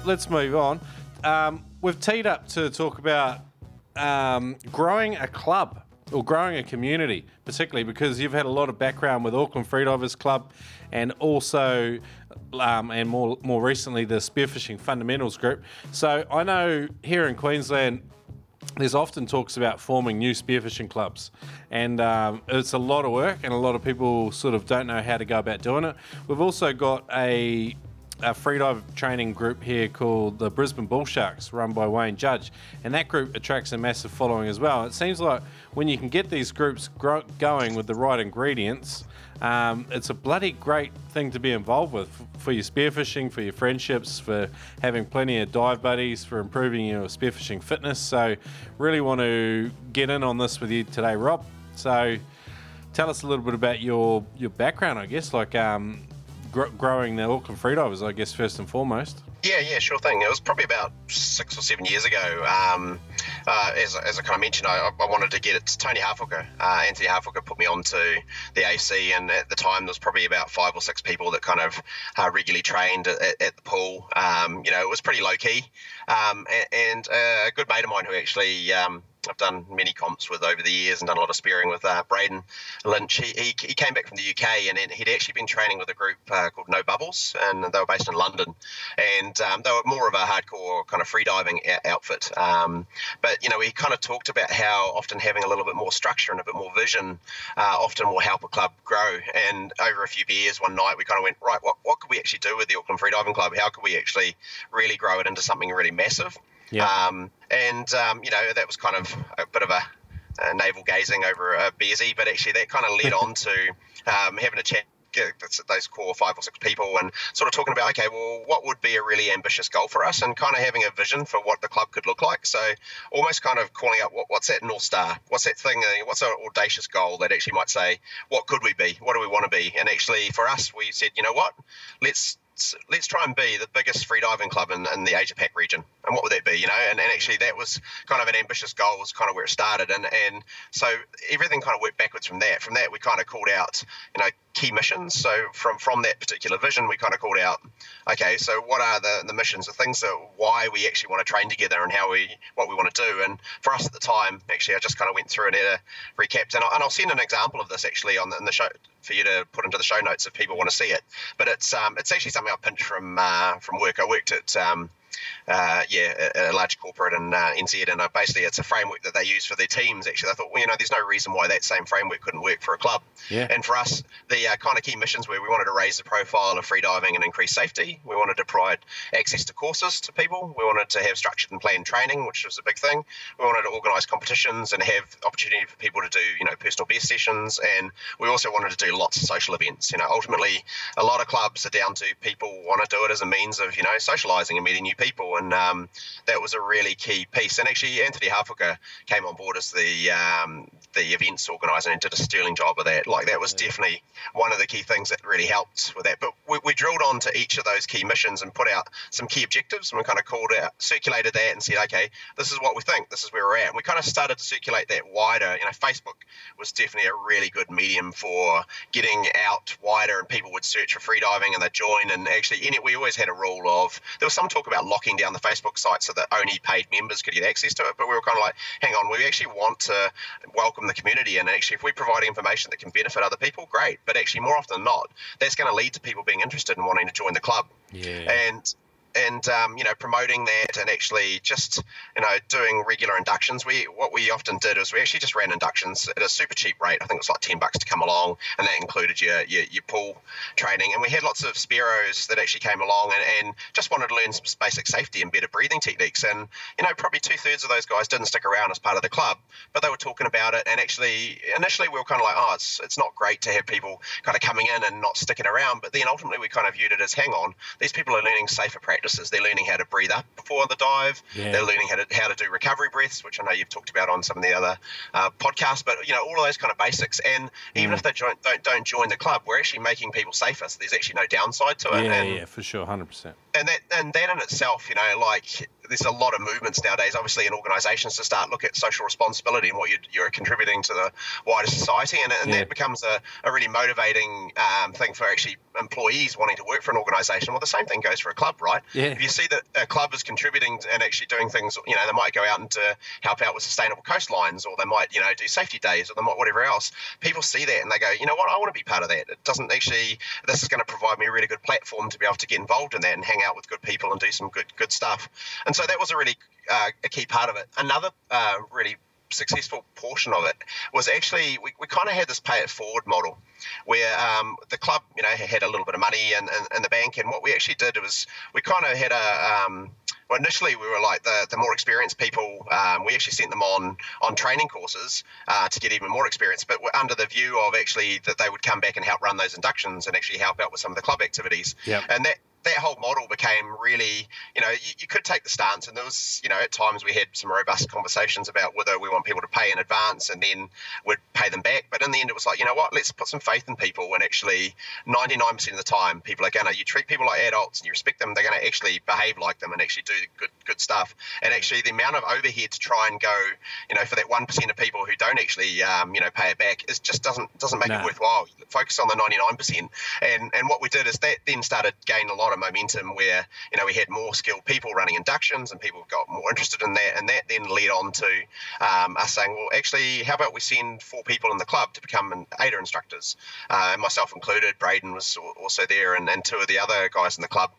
Let's move on. We've teed up to talk about growing a club, or growing a community, particularly because you've had a lot of background with Auckland Freedivers Club, and also, and more recently, the Spearfishing Fundamentals group. So I know here in Queensland, there's often talks about forming new spearfishing clubs, and it's a lot of work, and a lot of people sort of don't know how to go about doing it. We've also got a freedive training group here called the Brisbane Bull Sharks, run by Wayne Judge, and that group attracts a massive following as well. It seems like when you can get these groups going with the right ingredients, it's a bloody great thing to be involved with for your spearfishing, for your friendships, for having plenty of dive buddies, for improving your spearfishing fitness. So really want to get in on this with you today, Rob. So tell us a little bit about your background, I guess, like growing the Auckland Freedivers, I guess, first and foremost. Yeah, sure thing. It was probably about 6 or 7 years ago. As I kind of mentioned, I wanted to get it to Tony Harfocker. Anthony Harfocker put me onto the AC, and at the time there was probably about 5 or 6 people that kind of regularly trained at the pool. It was pretty low-key. And a good mate of mine who actually... I've done many comps with over the years and done a lot of spearing with Braden Lynch. He came back from the UK, and he'd actually been training with a group called No Bubbles, and they were based in London, and they were more of a hardcore kind of freediving outfit. But, he kind of talked about how often having a little bit more structure and a bit more vision often will help a club grow. And over a few beers one night, we kind of went, right, what could we actually do with the Auckland Freediving Club? How could we actually really grow it into something really massive? Yeah. That was kind of a bit of a navel gazing over a beersy, but actually that kind of led on to having a chat those core 5 or 6 people and sort of talking about, okay, well, what would be a really ambitious goal for us, and kind of having a vision for what the club could look like. So almost kind of calling out what's that North Star, what's that thing, what's an audacious goal that actually might say, what could we be? What do we want to be? And actually for us, we said, you know what, let's try and be the biggest freediving club in the Asia-Pac region. And what would that be, you know? And actually that was kind of an ambitious goal, was kind of where it started. And so everything kind of worked backwards from that. From that, we kind of called out, you know, key missions. So from that particular vision, we kind of called out, okay, so what are the missions, the things that why we actually want to train together and how we, what we want to do. And for us at the time, actually, I just kind of went through and had a recap. And I'll send an example of this actually on in the show for you to put into the show notes if people want to see it. But it's actually something I pinched from work. I worked at a large corporate in NZ, and basically it's a framework that they use for their teams. Actually, I thought, well, you know, there's no reason why that same framework couldn't work for a club. Yeah. And for us, the kind of key missions where we wanted to raise the profile of freediving and increase safety. We wanted to provide access to courses to people. We wanted to have structured and planned training, which was a big thing. We wanted to organise competitions and have opportunity for people to do, you know, personal best sessions. And we also wanted to do lots of social events. You know, ultimately, a lot of clubs are down to people want to do it as a means of, you know, socialising and meeting new people, and that was a really key piece. And actually, Anthony Harfocker came on board as the events organizer and did a sterling job of that. Like, that was definitely one of the key things that really helped with that. But we drilled on to each of those key missions and put out some key objectives, and we kind of called out, circulated that and said, okay, this is what we think, this is where we're at. And we kind of started to circulate that wider. You know, Facebook was definitely a really good medium for getting out wider, and people would search for freediving and they'd join. And actually, we always had a rule of, there was some talk about locking down the Facebook site so that only paid members could get access to it, but we were kind of like, hang on, we actually want to welcome the community, and actually if we provide information that can benefit other people, great, but actually more often than not, that's going to lead to people being interested and wanting to join the club. Yeah. And you know, promoting that, and actually just, you know, doing regular inductions. What we often did is we actually just ran inductions at a super cheap rate. I think it was like $10 to come along, and that included your pool training. And we had lots of Spearos that actually came along and just wanted to learn some basic safety and better breathing techniques. And, you know, probably 2/3 of those guys didn't stick around as part of the club, but they were talking about it. And actually, initially we were kind of like, oh, it's not great to have people kind of coming in and not sticking around. But then ultimately we kind of viewed it as, hang on, these people are learning safer practice. They're learning how to breathe up before the dive. Yeah. They're learning how to do recovery breaths, which I know you've talked about on some of the other podcasts. But, you know, all of those kind of basics. And even if they don't join the club, we're actually making people safer. So there's actually no downside to it. Yeah, and, for sure, 100%. And that in itself, you know, like, there's a lot of movements nowadays, obviously, in organisations to start look at social responsibility and what you're contributing to the wider society. And that becomes a really motivating thing for actually employees wanting to work for an organisation. Well, the same thing goes for a club, right? Yeah. If you see that a club is contributing and actually doing things, you know, they might go out and help out with sustainable coastlines, or they might, you know, do safety days, or they might whatever else. People see that and they go, you know what, I want to be part of that. It doesn't actually, this is going to provide me a really good platform to be able to get involved in that and hang out with good people and do some good stuff. And so that was a really a key part of it. Another really successful portion of it was actually we kind of had this pay it forward model where the club, you know, had a little bit of money in the bank, and what we actually did was we kind of had a well, initially we were like the more experienced people, we actually sent them on training courses to get even more experience, but under the view of actually that they would come back and help run those inductions and actually help out with some of the club activities. Yep. And that whole model became really, you know, you could take the stance, and there was, you know, at times we had some robust conversations about whether we want people to pay in advance and then we'd pay them back. But in the end, it was like, you know what, let's put some faith in people, and actually 99% of the time people are you treat people like adults and you respect them, they're going to actually behave like them and actually do good stuff. And actually the amount of overhead to try and go, you know, for that 1% of people who don't actually, you know, pay it back, is just doesn't make it worthwhile. Focus on the 99%. And what we did is that then started gaining a lot of momentum where, you know, we had more skilled people running inductions and people got more interested in that, and that then led on to us saying, well, actually, how about we send 4 people in the club to become AIDA instructors, myself included. Braden was also there, and 2 of the other guys in the club,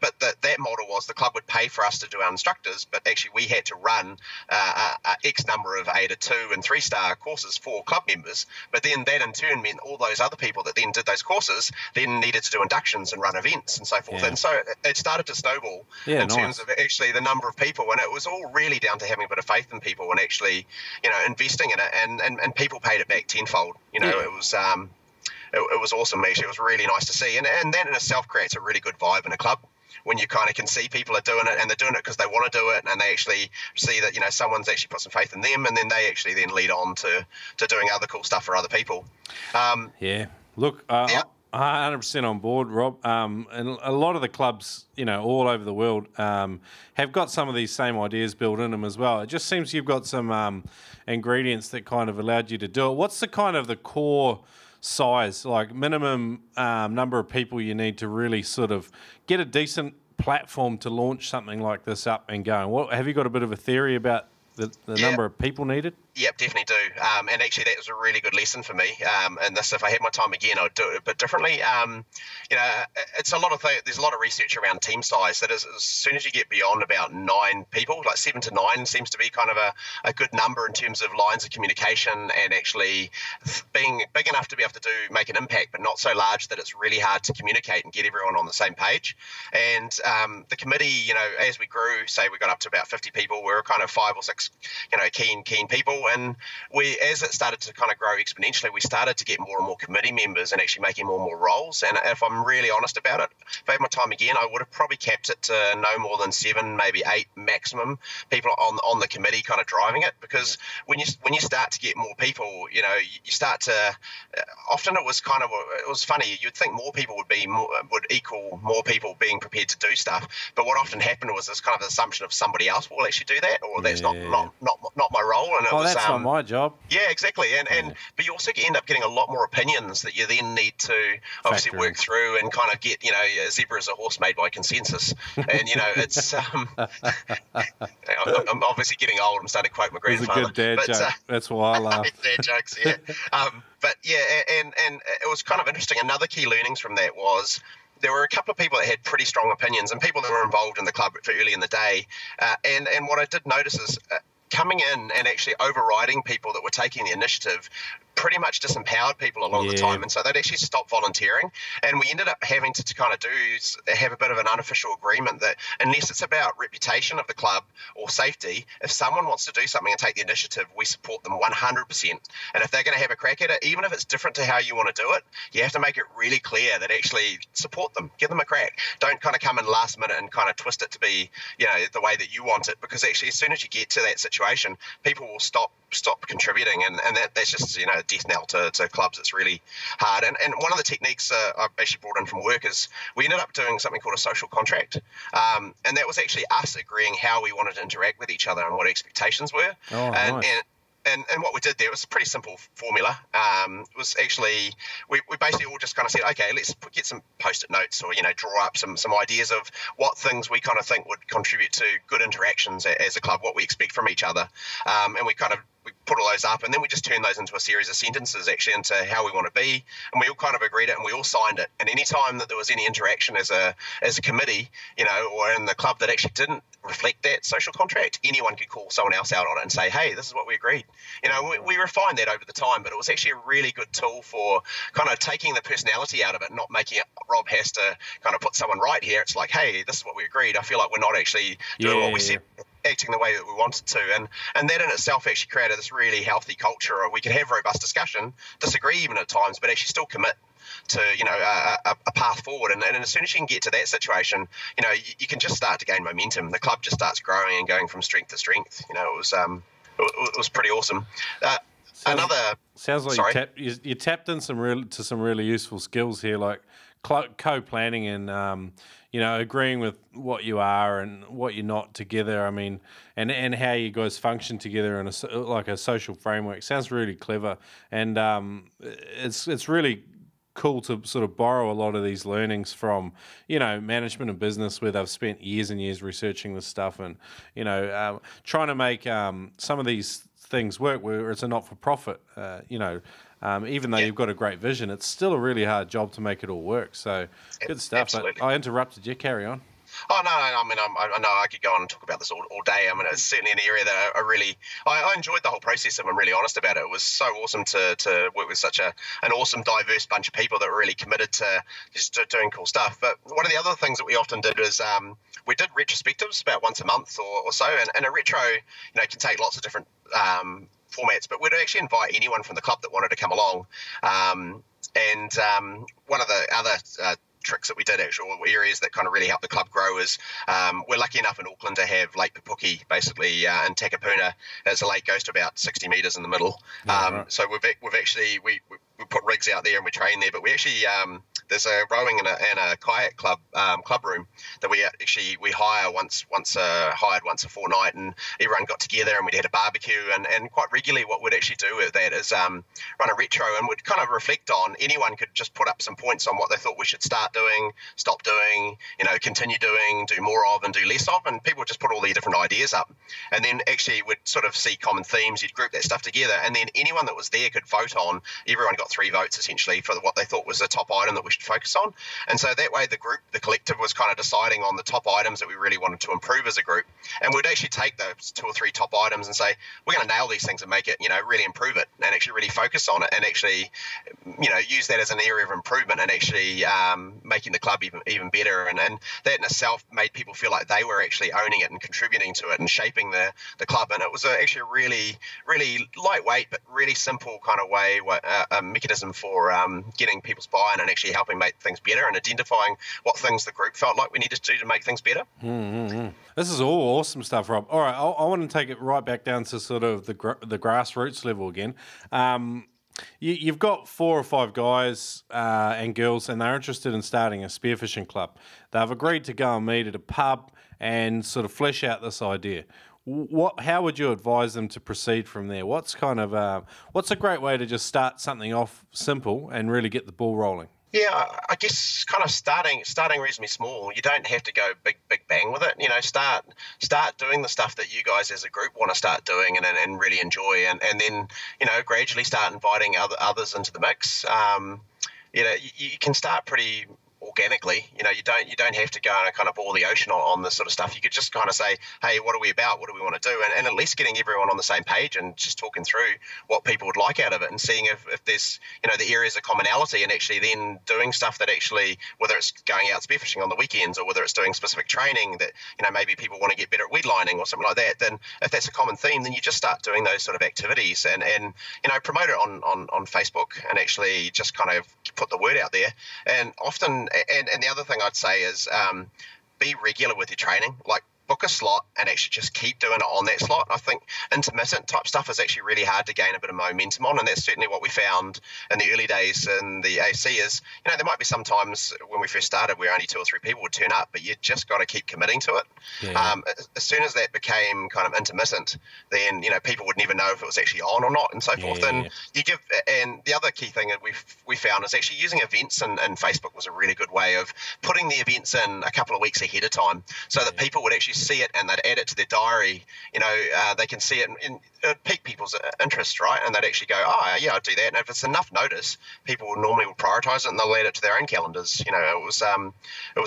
but that model was the club would pay for us to do our instructors, but actually we had to run X number of AIDA 2- and 3-star courses for club members. But then that in turn meant all those other people that then did those courses then needed to do inductions and run events and so forth. Yeah. And so it started to snowball in terms of actually the number of people, and it was all really down to having a bit of faith in people and actually, you know, investing in it, and people paid it back tenfold. You know, it was it was awesome, Misha. It was really nice to see. And that in itself creates a really good vibe in a club when you kind of can see people are doing it, and they're doing it because they want to do it, and they actually see that, you know, someone's actually put some faith in them, and then they actually then lead on to doing other cool stuff for other people. Yeah. Look, yeah. 100% on board, Rob. And a lot of the clubs, you know, all over the world have got some of these same ideas built in them as well. It just seems you've got some ingredients that kind of allowed you to do it. What's the kind of the core size, like minimum number of people you need to really sort of get a decent platform to launch something like this up and going? What, have you got a bit of a theory about the number of people needed? Yep, definitely do. And actually, that was a really good lesson for me. And this, if I had my time again, I'd do it a bit differently. You know, it's a lot of there's a lot of research around team size that is, as soon as you get beyond about 9 people, like 7 to 9 seems to be kind of a good number in terms of lines of communication and actually being big enough to be able to make an impact, but not so large that it's really hard to communicate and get everyone on the same page. And the committee, you know, as we grew, say we got up to about 50 people, we were kind of 5 or 6, you know, keen people. And we, as it started to kind of grow exponentially, we started to get more and more committee members and actually making more and more roles. And if I'm really honest about it, if I had my time again, I would have probably kept it to no more than 7, maybe 8 maximum people on the committee kind of driving it. Because when you start to get more people, you know, you start to often it was funny. You'd think more people would equal more people being prepared to do stuff. But what often happened was this kind of assumption of somebody else will actually do that, or that's not my role. And that's not my job. Yeah, exactly. And but you also end up getting a lot more opinions that you then need to obviously work through and kind of get, you know, a zebra is a horse made by consensus. And, you know, it's I'm obviously getting old. I'm starting to quote my grandfather. It's a good dad joke. That's why I laugh. Dad jokes, yeah. But, yeah, and it was kind of interesting. Another key learnings from that was there were a couple of people that had pretty strong opinions and people that were involved in the club for early in the day. And what I did notice is coming in and actually overriding people that were taking the initiative pretty much disempowered people a lot of the time, and so they'd actually stop volunteering, and we ended up having to kind of have a bit of an unofficial agreement that unless it's about reputation of the club or safety, if someone wants to do something and take the initiative, we support them 100%. And if they're going to have a crack at it, even if it's different to how you want to do it, you have to make it really clear that actually support them, give them a crack. Don't kind of come in last minute and kind of twist it to be, you know, the way that you want it, because actually as soon as you get to that situation, people will stop contributing, and that's just, you know, a death knell to clubs. It's really hard. And one of the techniques I actually brought in from work is we ended up doing something called a social contract, and that was actually us agreeing how we wanted to interact with each other and what expectations were. Nice. And what we did there was a pretty simple formula. It was actually, we basically all just kind of said, okay, let's get some Post-it notes or, you know, draw up some ideas of what things we kind of think would contribute to good interactions as a club, what we expect from each other. And we kind of put all those up, and then we just turned those into a series of sentences actually into how we want to be, and we all kind of agreed it and we all signed it. And any time that there was any interaction as a committee, you know, or in the club that actually didn't reflect that social contract, anyone could call someone else out on it and say, hey, this is what we agreed. You know, we refined that over the time, but it was actually a really good tool for kind of taking the personality out of it, not making it Rob has to kind of put someone right here. It's like, hey, this is what we agreed. I feel like we're not actually doing what we said, acting the way that we wanted to, and that in itself actually created this really healthy culture where we could have robust discussion, disagree even at times, but actually still commit to, you know, a path forward. And as soon as you can get to that situation, you know, you can just start to gain momentum. The club just starts growing and going from strength to strength. You know, it was pretty awesome. Sounds like you tapped in some really useful skills here, like co-planning and you know, agreeing with what you are and what you're not together. I mean, and how you guys function together in a social framework. Sounds really clever, and it's really cool to sort of borrow a lot of these learnings from, you know, management and business where they've spent years and years researching this stuff, and, you know, trying to make some of these things work where it's a not-for-profit, you know. Even though you've got a great vision, it's still a really hard job to make it all work. So good stuff. Absolutely. But I interrupted you. Carry on. Oh, no, I mean, I know I could go on and talk about this all day. I mean, it's certainly an area that I enjoyed the whole process of. I'm really honest about it. It was so awesome to work with such an awesome, diverse bunch of people that were really committed to just doing cool stuff. But one of the other things that we often did is we did retrospectives about once a month or so. And a retro, you know, can take lots of different formats, but we'd actually invite anyone from the club that wanted to come along And one of the other tricks that we did, actually, or areas that kind of really helped the club grow, is we're lucky enough in Auckland to have Lake Pupuki, basically, in Takapuna. As the lake goes to about 60 metres in the middle. Yeah, right. So we've actually, we put rigs out there and we train there, but we actually, there's a rowing and a kayak club, club room that we actually, we hire once a fortnight, and everyone got together and we'd had a barbecue, and quite regularly what we'd actually do with that is run a retro, and we'd kind of reflect on, anyone could just put up some points on what they thought we should start doing, stop doing, you know, continue doing, do more of and do less of, and people just put all their different ideas up. And then actually we'd sort of see common themes, you'd group that stuff together, and then anyone that was there could vote on, everyone got 3 votes essentially for what they thought was the top item that we should focus on. And so that way the group, the collective, was kind of deciding on the top items that we really wanted to improve as a group. And we'd actually take those 2 or 3 top items and say, we're going to nail these things and make it, you know, really improve it and actually really focus on it and actually, you know, use that as an area of improvement and actually making the club even better. And that in itself made people feel like they were actually owning it and contributing to it and shaping the club. And it was actually a really, really lightweight but really simple kind of way, mechanism for getting people's buy-in and actually helping make things better and identifying what things the group felt like we needed to do to make things better. This is all awesome stuff, Rob. All right, I want to take it right back down to sort of the grassroots level again. You've got 4 or 5 guys and girls, and they're interested in starting a spearfishing club. They've agreed to go and meet at a pub and sort of flesh out this idea. How would you advise them to proceed from there? What's a great way to just start something off simple and really get the ball rolling? Yeah, I guess kind of starting reasonably small. You don't have to go big bang with it. You know, start doing the stuff that you guys as a group want to start doing and really enjoy, and then, you know, gradually start inviting others into the mix. You know, you can start pretty organically. You know, you don't have to go and kind of bore the ocean on this sort of stuff. You could just kind of say, hey, what are we about? What do we want to do? And at least getting everyone on the same page and just talking through what people would like out of it and seeing if there's, you know, the areas of commonality, and actually then doing stuff that actually, whether it's going out spearfishing on the weekends or whether it's doing specific training that, you know, maybe people want to get better at weed lining or something like that, then if that's a common theme, then you just start doing those sort of activities and you know, promote it on Facebook and actually just kind of put the word out there. And often, and the other thing I'd say is be regular with your training, like book a slot and actually just keep doing it on that slot. I think intermittent type stuff is actually really hard to gain a bit of momentum on, and that's certainly what we found in the early days in the AC is, you know, there might be some times when we first started where only 2 or 3 people would turn up, but you just got to keep committing to it. Yeah. As soon as that became kind of intermittent, then, you know, people would never know if it was actually on or not and so forth. Yeah. And the other key thing that we found is actually using events, and Facebook was a really good way of putting the events in a couple of weeks ahead of time so that people would actually see it and they'd add it to their diary. You know, they can see it and it'd pique people's interest, right? And they'd actually go, oh, yeah, I'll do that. And if it's enough notice, people normally will prioritise it and they'll add it to their own calendars. You know, it was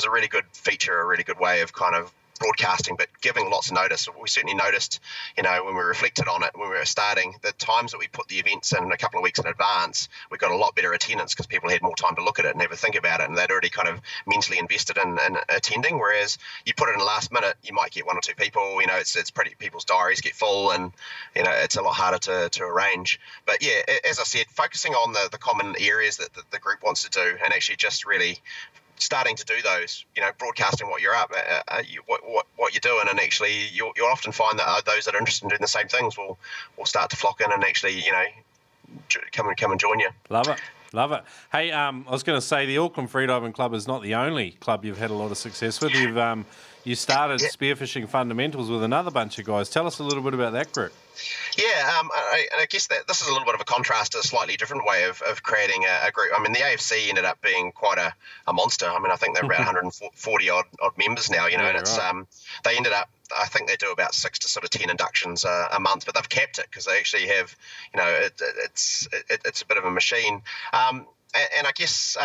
a really good feature, a really good way of kind of broadcasting, but giving lots of notice. We certainly noticed, you know, when we reflected on it, when we were starting, the times that we put the events in a couple of weeks in advance, we got a lot better attendance because people had more time to look at it and never think about it, and they'd already kind of mentally invested in attending. Whereas you put it in the last minute, you might get 1 or 2 people. You know, it's pretty, people's diaries get full, and you know, it's a lot harder to arrange. But yeah, as I said, focusing on the common areas that the group wants to do, and actually just really starting to do those, you know, broadcasting what you're up, what you're doing, and actually you'll often find that those that are interested in doing the same things will start to flock in and actually, you know, come and join you. Love it. Love it. Hey, I was going to say the Auckland Freediving Club is not the only club you've had a lot of success with. You've you started Spearfishing Fundamentals with another bunch of guys. Tell us a little bit about that group. Yeah, I guess that this is a little bit of a contrast to a slightly different way of creating a group. I mean, the AFC ended up being quite a monster. I mean, I think they're about 140-odd members now, you know, and it's they ended up, I think they do about 6 to sort of 10 inductions a month, but they've capped it because they actually have, you know, it's a bit of a machine. And I guess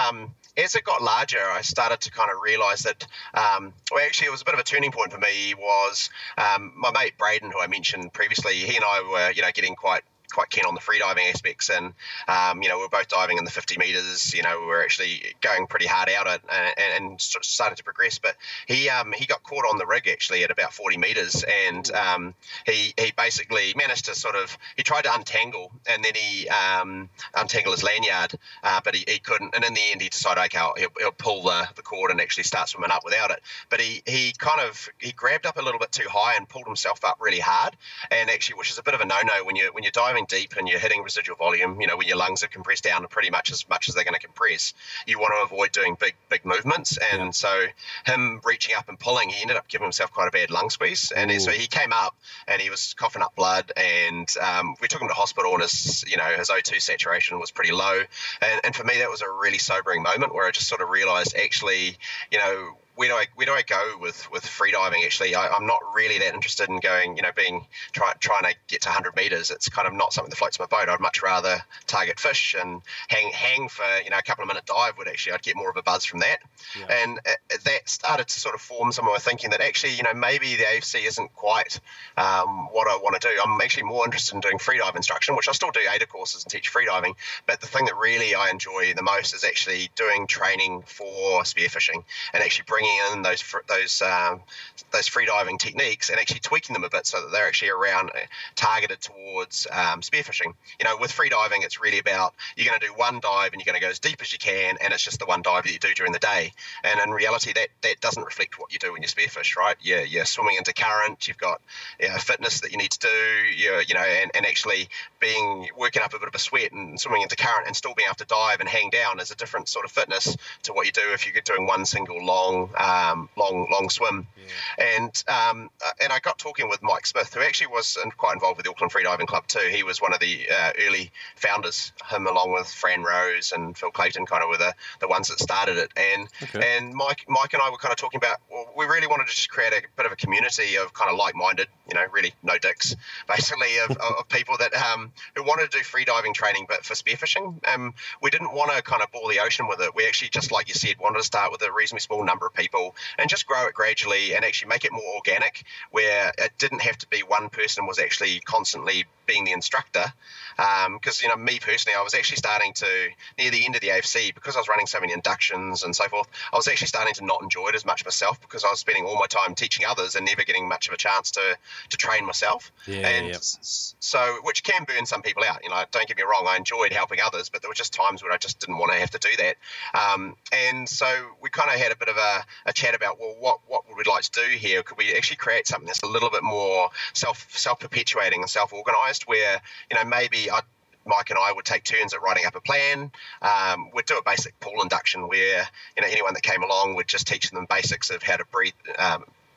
as it got larger, I started to kind of realise that, well, actually it was a bit of a turning point for me was my mate Braden, who I mentioned previously, he and I were, you know, getting quite quite keen on the freediving aspects, and we were both diving in the 50 meters. We were actually going pretty hard out and started to progress, but he got caught on the rig actually at about 40 meters, and he basically managed to he tried to untangle, and then he untangled his lanyard, but he couldn't, and in the end he decided, okay, he'll pull the cord and actually start swimming up without it. But he grabbed up a little bit too high and pulled himself up really hard, and actually, which is a bit of a no-no when you're diving deep and you're hitting residual volume, when your lungs are compressed down to pretty much as they're going to compress, you want to avoid doing big movements. And yeah. So him reaching up and pulling, he ended up giving himself quite a bad lung squeeze. And so he came up and he was coughing up blood, and we took him to hospital, and his O2 saturation was pretty low. And for me, that was a really sobering moment where I just sort of realized, actually, where do I go with freediving? Actually, I'm not really that interested in going, trying to get to 100 meters. It's kind of not something that floats my boat. I'd much rather target fish and hang for, a couple of minute dive I'd get more of a buzz from that. Yeah. And that started to sort of form some of my thinking that actually, maybe the AFC isn't quite what I want to do. I'm actually more interested in doing freedive instruction, which I still do AIDA courses and teach freediving. But the thing that really I enjoy the most is actually doing training for spearfishing and actually bringing in those freediving techniques and actually tweaking them a bit so that they're actually targeted towards spearfishing. With freediving, it's really about you're going to do one dive and you're going to go as deep as you can, and it's just the one dive that you do during the day. And in reality, that doesn't reflect what you do when you spearfish, right? You're swimming into current. You've got fitness that you need to do. And actually working up a bit of a sweat and swimming into current and still being able to dive and hang down is a different sort of fitness to what you do if you're doing one single long swim. Yeah. And I got talking with Mike Smith, who actually was quite involved with the Auckland Freediving Club too. He was one of the early founders, him along with Fran Rose and Phil Clayton, kind of were the ones that started it. And Mike and I were kind of talking about, well, we really wanted to just create a bit of a community of kind of like-minded, really no dicks, basically, of people that who wanted to do freediving training, but for spearfishing. We didn't want to kind of bore the ocean with it. We actually, just like you said, wanted to start with a reasonably small number of people and just grow it gradually and actually make it more organic, where it didn't have to be one person was actually constantly being the instructor. Because me personally, I was actually starting to, near the end of the AFC, because I was running so many inductions and so forth, I was actually starting to not enjoy it as much myself, because I was spending all my time teaching others and never getting much of a chance to train myself. So, which can burn some people out. Don't get me wrong, I enjoyed helping others, but there were just times where I just didn't want to have to do that. And so we kind of had a bit of a chat about, well, what would we like to do here? Could we actually create something that's a little bit more self-perpetuating and self-organized, where maybe Mike and I would take turns at writing up a plan. We'd do a basic pool induction where anyone that came along would just teach them basics of how to breathe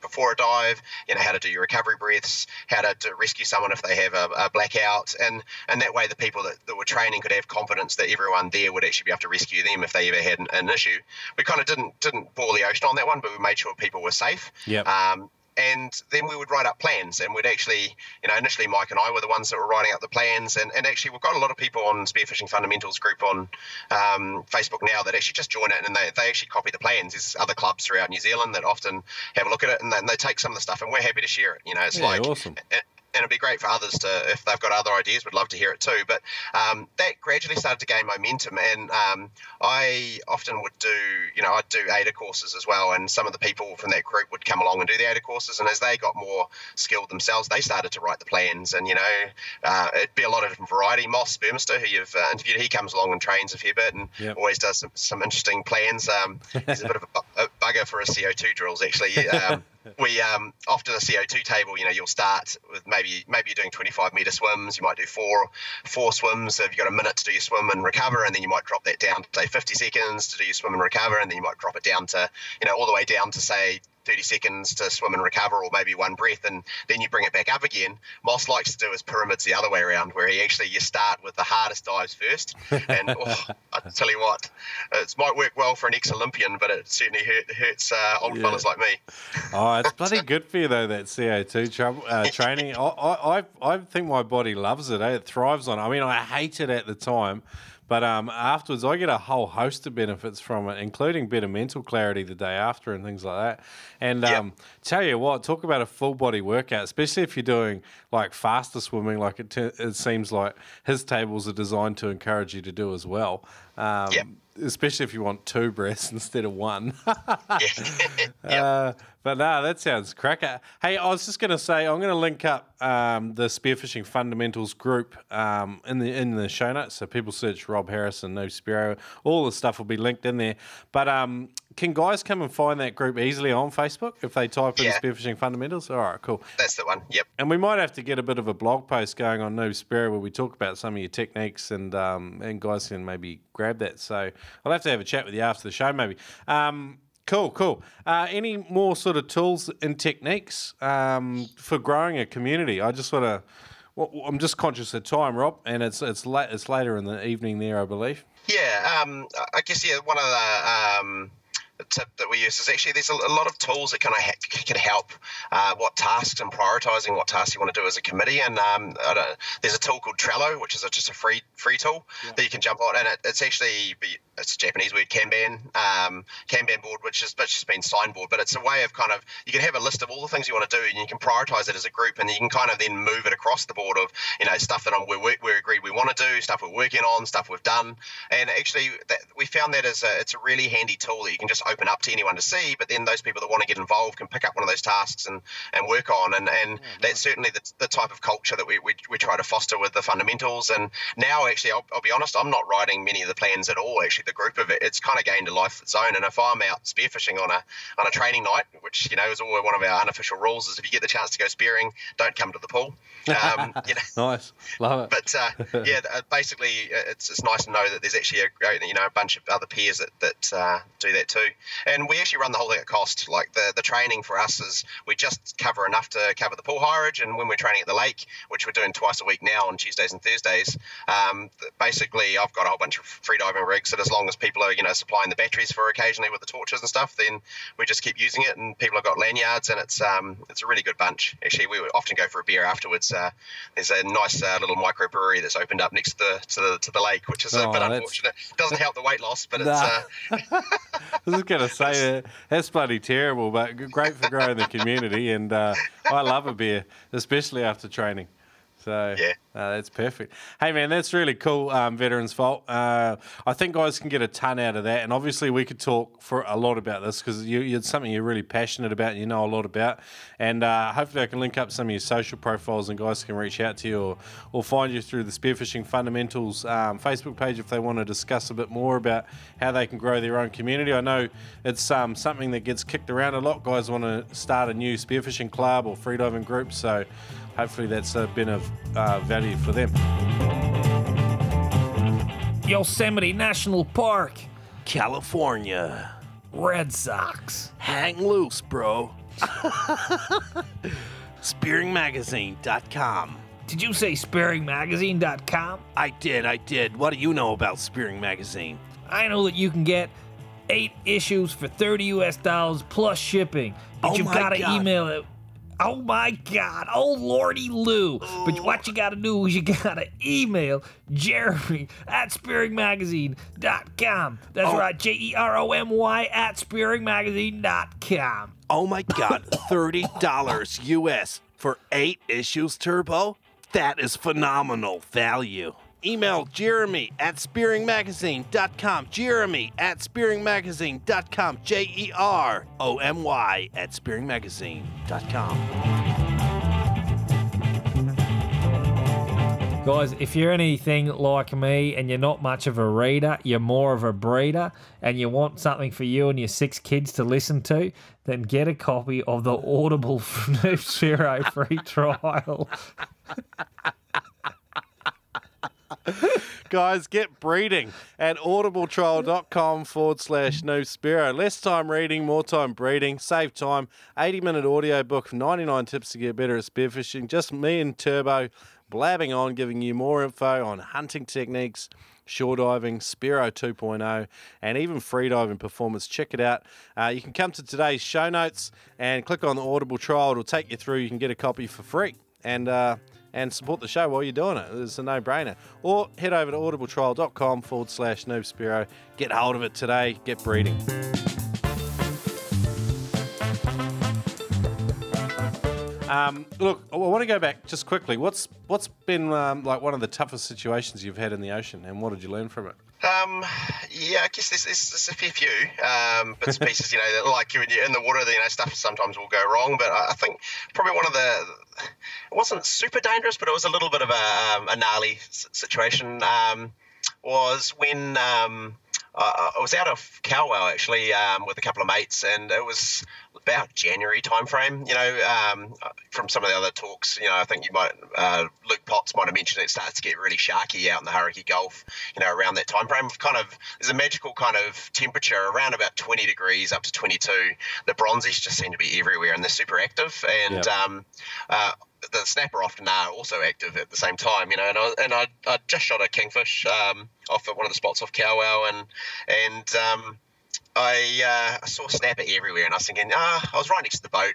before a dive, how to do your recovery breaths, how to rescue someone if they have a blackout. And that way the people that were training could have confidence that everyone there would actually be able to rescue them if they ever had an issue. We kind of didn't bore the ocean on that one, but we made sure people were safe. Yep. And then we would write up plans, and we'd actually, initially Mike and I were the ones that were writing up the plans, and actually we've got a lot of people on Spearfishing Fundamentals group on Facebook now that actually just join it, and they actually copy the plans. There's other clubs throughout New Zealand that often have a look at it, and they take some of the stuff, and we're happy to share it. It's awesome. And it'd be great for others if they've got other ideas, we'd love to hear it too. But that gradually started to gain momentum. And I often would do, I'd do AIDA courses as well. And some of the people from that group would come along and do the AIDA courses. And as they got more skilled themselves, they started to write the plans. And, it'd be a lot of different variety. Moss Burmester, who you've interviewed, he comes along and trains a fair bit and always does some interesting plans. He's a bit of a bugger for his CO2 drills, actually. We often a CO2 table, you'll start with maybe you're doing 25-meter swims. You might do four swims. So if you've got a minute to do your swim and recover, and then you might drop that down to, say, 50 seconds to do your swim and recover, and then you might drop it down to, all the way down to, say, 30 seconds to swim and recover, or maybe one breath, and then you bring it back up again. Moss likes to do his pyramids the other way around, where you start with the hardest dives first. And I tell you what, it might work well for an ex-Olympian, but it certainly hurts old fellas like me. Oh, it's bloody good for you though, that CO2 training. I think my body loves it. Eh? It thrives on it. I mean, I hate it at the time, But afterwards, I get a whole host of benefits from it, including better mental clarity the day after and things like that. And tell you what, talk about a full body workout, especially if you're doing like faster swimming, like it seems like his tables are designed to encourage you to do as well. Especially if you want two breaths instead of one. But no, that sounds cracker. Hey, I was just going to say, I'm going to link up the Spearfishing Fundamentals group in the show notes. So people search Rob Harrison, Noob Spearo, all the stuff will be linked in there. But can guys come and find that group easily on Facebook if they type in Spearfishing Fundamentals? All right, cool. That's the one, yep. And we might have to get a bit of a blog post going on Noob Spearo where we talk about some of your techniques, and guys can maybe grab that. So I'll have to have a chat with you after the show maybe. Cool. Any more sort of tools and techniques for growing a community? I just want to, I'm just conscious of time, Rob, and it's later in the evening there, I believe. I guess one of the tip that we use is actually there's a lot of tools that kind of can help what tasks and prioritizing what tasks you want to do as a committee. And there's a tool called Trello, which is just a free tool that you can jump on, and it's a Japanese word, Kanban board, which just means signboard, but it's a way of kind of, you can have a list of all the things you want to do and you can prioritize it as a group, and you can kind of then move it across the board of, you know, stuff that we're agreed we want to do, stuff we're working on, stuff we've done. And actually we found that it's a really handy tool that you can just open up to anyone to see, but then those people that want to get involved can pick up one of those tasks and work on. That's certainly the type of culture that we try to foster with the fundamentals. And now actually, I'll be honest, I'm not writing many of the plans at all. Actually, the group of it's kind of gained a life of its own. And if I'm out spearfishing on a training night, which, you know, is always one of our unofficial rules, is if you get the chance to go spearing, don't come to the pool. You know. Nice, love it. But basically, it's nice to know that there's actually a bunch of other peers that do that too. And we actually run the whole thing at cost. Like the training for us is we just cover enough to cover the pool hireage, and when we're training at the lake, which we're doing twice a week now on Tuesdays and Thursdays, basically I've got a whole bunch of freediving rigs that as long as people are, you know, supplying the batteries for occasionally with the torches and stuff, then we just keep using it, and people have got lanyards, and it's a really good bunch. Actually, we would often go for a beer afterwards. There's a nice little microbrewery that's opened up next to the lake, which is a bit unfortunate. It doesn't help the weight loss, but it's... I was going to say that's bloody terrible, but great for growing the community. And I love a beer, especially after training. So that's perfect. Hey, man, that's really cool, Veterans Vault. I think guys can get a ton out of that. And obviously we could talk for a lot about this because it's something you're really passionate about and you know a lot about. And hopefully I can link up some of your social profiles and guys can reach out to you or find you through the Spearfishing Fundamentals Facebook page if they want to discuss a bit more about how they can grow their own community. I know it's something that gets kicked around a lot. Guys want to start a new spearfishing club or freediving group. So hopefully that's been of value for them. Yosemite National Park, California. Red Sox. Hang loose, bro. SpearingMagazine.com. Did you say SpearingMagazine.com? I did. What do you know about Spearing Magazine? I know that you can get 8 issues for $30 plus shipping. But you've got to email it. Oh my God, oh lordy loo. But what you gotta do is you gotta email jeremy@spearingmagazine.com. That's right, JEROMY@spearingmagazine.com. Oh my God, $30 US for 8 issues, Turbo? That is phenomenal value. Email jeremy@spearingmagazine.com, jeremy@spearingmagazine.com, JEROMY@spearingmagazine.com. Guys, if you're anything like me and you're not much of a reader, you're more of a breeder, and you want something for you and your 6 kids to listen to, then get a copy of the Audible from Noob Spearo free trial. Guys, get breeding at audibletrial.com/Noob Spearo. Less time reading, more time breeding. Save time. 80-minute audio book, 99 tips to get better at spearfishing. Just me and Turbo blabbing on, giving you more info on hunting techniques, shore diving, Spearo 2.0, and even freediving performance. Check it out. You can come to today's show notes and click on the Audible trial. It'll take you through. You can get a copy for free. And and support the show while you're doing it. It's a no-brainer. Or head over to audibletrial.com/Noob Spearo. Get hold of it today. Get breeding. Look, I want to go back just quickly. What's been like one of the toughest situations you've had in the ocean, and what did you learn from it? Yeah, I guess there's a fair few bits and pieces. You know, like when you're in the water, you know, stuff sometimes will go wrong. But I think probably one of the, it wasn't super dangerous, but it was a little bit of a gnarly situation. Was when I was out of Cowwell actually with a couple of mates, and it was about January timeframe. You know, from some of the other talks, you know, I think you might Luke Potts might have mentioned it starts to get really sharky out in the Hauraki Gulf. You know, around that timeframe, there's a magical kind of temperature around about 20 degrees up to 22. The bronzies just seem to be everywhere, and they're super active. And yeah. The snapper often are also active at the same time, you know, and I just shot a kingfish off at one of the spots off Cowell, and I saw snapper everywhere, and I was thinking, I was right next to the boat.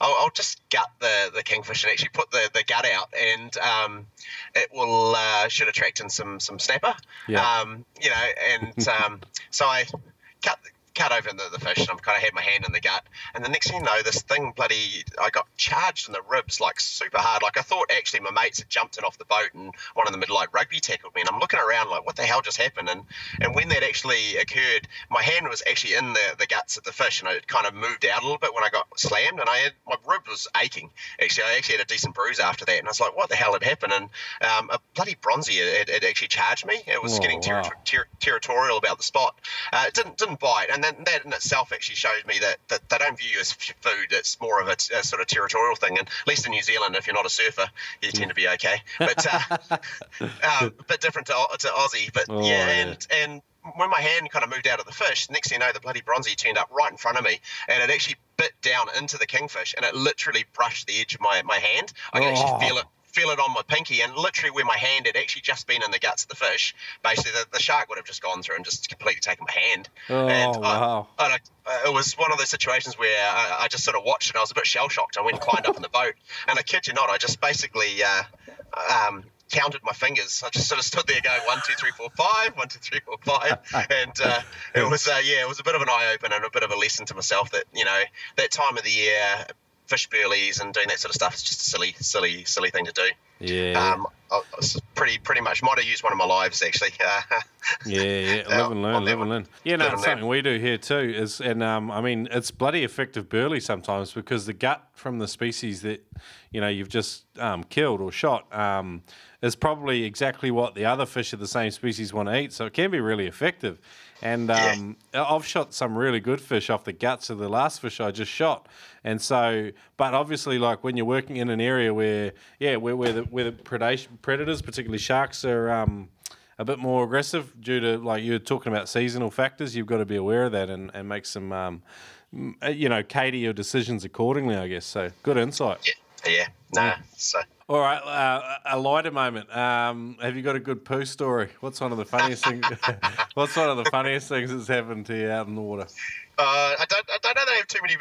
I'll just gut the kingfish and actually put the gut out, and it will should attract in some snapper, yeah. You know, and so I cut open the fish, and I've kind of had my hand in the gut, and the next thing you know, this thing bloody, I got charged in the ribs like super hard. Like I thought actually my mates had jumped in off the boat, and one of them had like rugby tackled me, and I'm looking around like, what the hell just happened? And when that actually occurred, my hand was actually in the guts of the fish, and it kind of moved out a little bit when I got slammed, and my rib was aching. Actually, I actually had a decent bruise after that, and I was like, what the hell had happened? And a bloody bronzy had actually charged me. It was getting territorial about the spot. It didn't bite, and that in itself actually showed me that they don't view you as food. It's more of a sort of territorial thing. And at least in New Zealand, if you're not a surfer, you tend to be okay. But a bit different to Aussie. But and when my hand kind of moved out of the fish, next thing you know, the bloody bronzy turned up right in front of me, and it actually bit down into the kingfish, and it literally brushed the edge of my hand. I can actually feel it on my pinky, and literally where my hand had actually just been in the guts of the fish, basically the shark would have just gone through and just completely taken my hand. It was one of those situations where I just sort of watched, and I was a bit shell-shocked. I went and climbed up in the boat, and I kid you not, I just basically counted my fingers. I just sort of stood there going 1 2 3 4 5 1 2 3 4 5 and it was a bit of an eye-opener and a bit of a lesson to myself that, you know, that time of the year, fish burleys and doing that sort of stuff is just a silly thing to do. Yeah. I was pretty much might have used one of my lives actually. Live and learn. Yeah, no, it's something we do here too. I mean, it's bloody effective burley sometimes, because the gut from the species that, you know, you've just killed or shot is probably exactly what the other fish of the same species want to eat. So it can be really effective. And I've shot some really good fish off the guts of the last fish I just shot. And so, but obviously, like when you're working in an area where the predators, particularly sharks, are a bit more aggressive due to, like you're talking about, seasonal factors, you've got to be aware of that and make some, cater your decisions accordingly, I guess. So good insight. All right, a lighter moment. Have you got a good poo story? What's one of the funniest things? What's one of the funniest things that's happened to you out in the water? I don't know that I have too many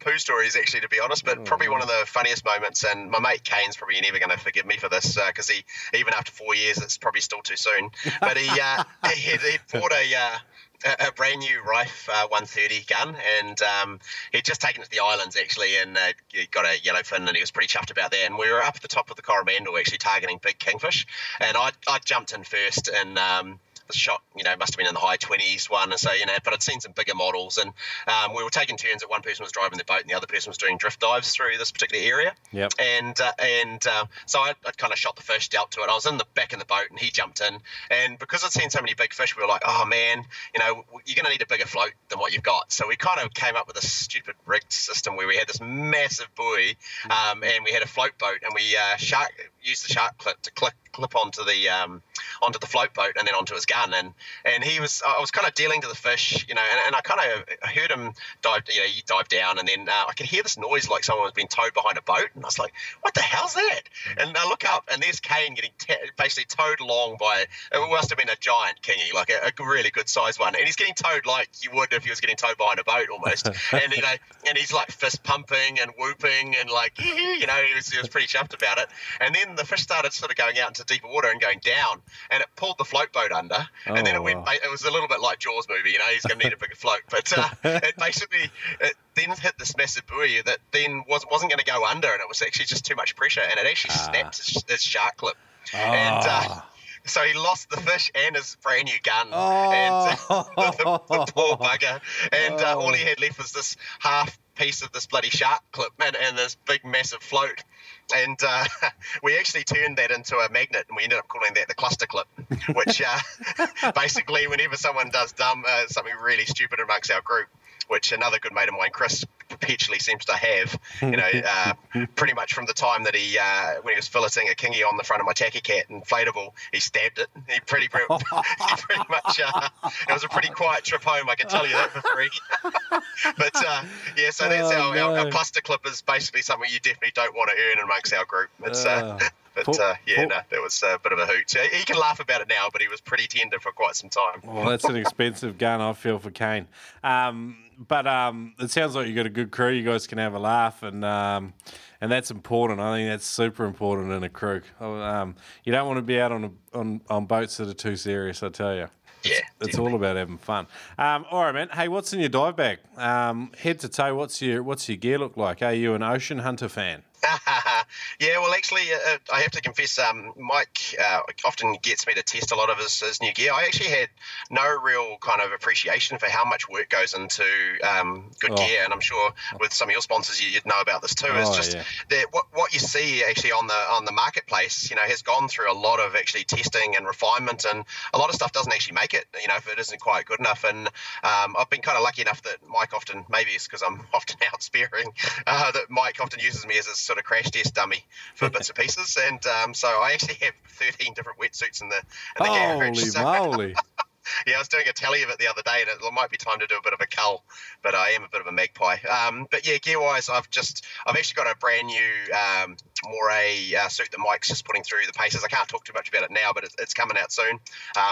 poo stories, actually, to be honest, but probably one of the funniest moments, and my mate Kane's probably never going to forgive me for this, because he, even after 4 years, it's probably still too soon, but he bought a brand new Rife 130 gun, and he'd just taken it to the islands actually, and he got a yellowfin, and he was pretty chuffed about that. And we were up at the top of the Coromandel actually targeting big kingfish, and I jumped in first, and the shot, you know, must have been in the high 20s one, and so, you know, but I'd seen some bigger models, and we were taking turns. That one person was driving the boat, and the other person was doing drift dives through this particular area. Yep. And so I kind of shot the fish, dealt to it. I was in the back of the boat, and he jumped in, and because I'd seen so many big fish, we were like, oh man, you know, you're going to need a bigger float than what you've got. So we kind of came up with a stupid rigged system where we had this massive buoy, and we had a float boat, and we used the shark clip to click clip onto the float boat and then onto his gun. And he was, I was kind of dealing to the fish, you know, and I kind of heard him dive, you know, he dived down, and then I could hear this noise like someone was being towed behind a boat, and I was like, what the hell's that? And I look up, and there's Kane getting basically towed along by, it must have been a giant kingy, like a really good sized one, and he's getting towed like you would if he was getting towed behind a boat almost. And you know, and he's like fist pumping and whooping and like, you know, he was pretty chuffed about it. And then the fish started sort of going out into deeper water and going down, and it pulled the float boat under, and then it went. Wow. It was a little bit like Jaws movie, you know, he's going to need a bigger float, but it basically then hit this massive buoy that then wasn't going to go under, and it was actually just too much pressure, and it actually snapped his shark clip, and so he lost the fish and his brand new gun, and the poor bugger, and all he had left was this half piece of this bloody shark clip and this big massive float. And we actually turned that into a magnet, and we ended up calling that the cluster clip, which basically whenever someone does something really stupid amongst our group, which another good mate of mine, Chris, perpetually seems to have, you know, pretty much from the time that he, when he was filleting a kingy on the front of my tacky cat, inflatable, he stabbed it. He pretty much, it was a pretty quiet trip home, I can tell you that for free. But yeah, so that's our cluster clip is basically something you definitely don't want to earn amongst our group. It's But that was a bit of a hoot. He can laugh about it now, but he was pretty tender for quite some time. Well, that's an expensive gun, I feel, for Kane. But it sounds like you've got a good crew. You guys can have a laugh, and that's important. I think that's super important in a crew. You don't want to be out on boats that are too serious, I tell you. Yeah. It's all about having fun. All right, man. Hey, what's in your dive bag? Head to toe, what's your gear look like? Are you an Ocean Hunter fan? Yeah, well, actually, I have to confess, Mike often gets me to test a lot of his new gear. I actually had no real kind of appreciation for how much work goes into good gear, and I'm sure with some of your sponsors, you'd know about this too. It's just that what you see actually on the marketplace, you know, has gone through a lot of actually testing and refinement, and a lot of stuff doesn't actually make it, you know, if it isn't quite good enough. And I've been kind of lucky enough that Mike often, maybe it's because I'm often out spearing, that Mike often uses me as a sort of crash test dummy for bits and pieces, and so I actually have 13 different wetsuits in the garage. Holy moly! Yeah, I was doing a tally of it the other day, and it might be time to do a bit of a cull, but I am a bit of a magpie. But yeah, gear-wise, I've actually got a brand new moray suit that Mike's just putting through the paces. I can't talk too much about it now, but it's coming out soon.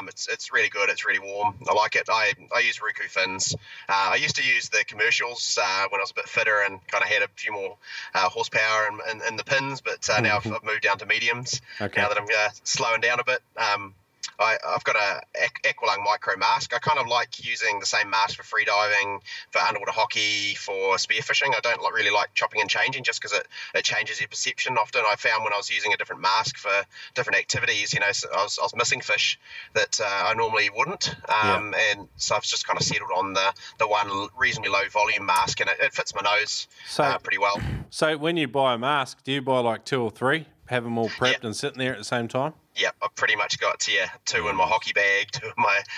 It's really good. It's really warm. I like it. I use Ruku fins. I used to use the commercials when I was a bit fitter and kind of had a few more horsepower in the pins, but now I've moved down to mediums. Okay. Now that I'm slowing down a bit. I've got a Aqualung micro mask. I kind of like using the same mask for freediving, for underwater hockey, for spearfishing. I don't really like chopping and changing just because it changes your perception. Often I found when I was using a different mask for different activities, you know, so I was missing fish that I normally wouldn't. And so I've just kind of settled on the one reasonably low volume mask, and it fits my nose pretty well. So when you buy a mask, do you buy like 2 or 3? Have them all prepped and sitting there at the same time? Yeah, I've pretty much got 2 in my hockey bag,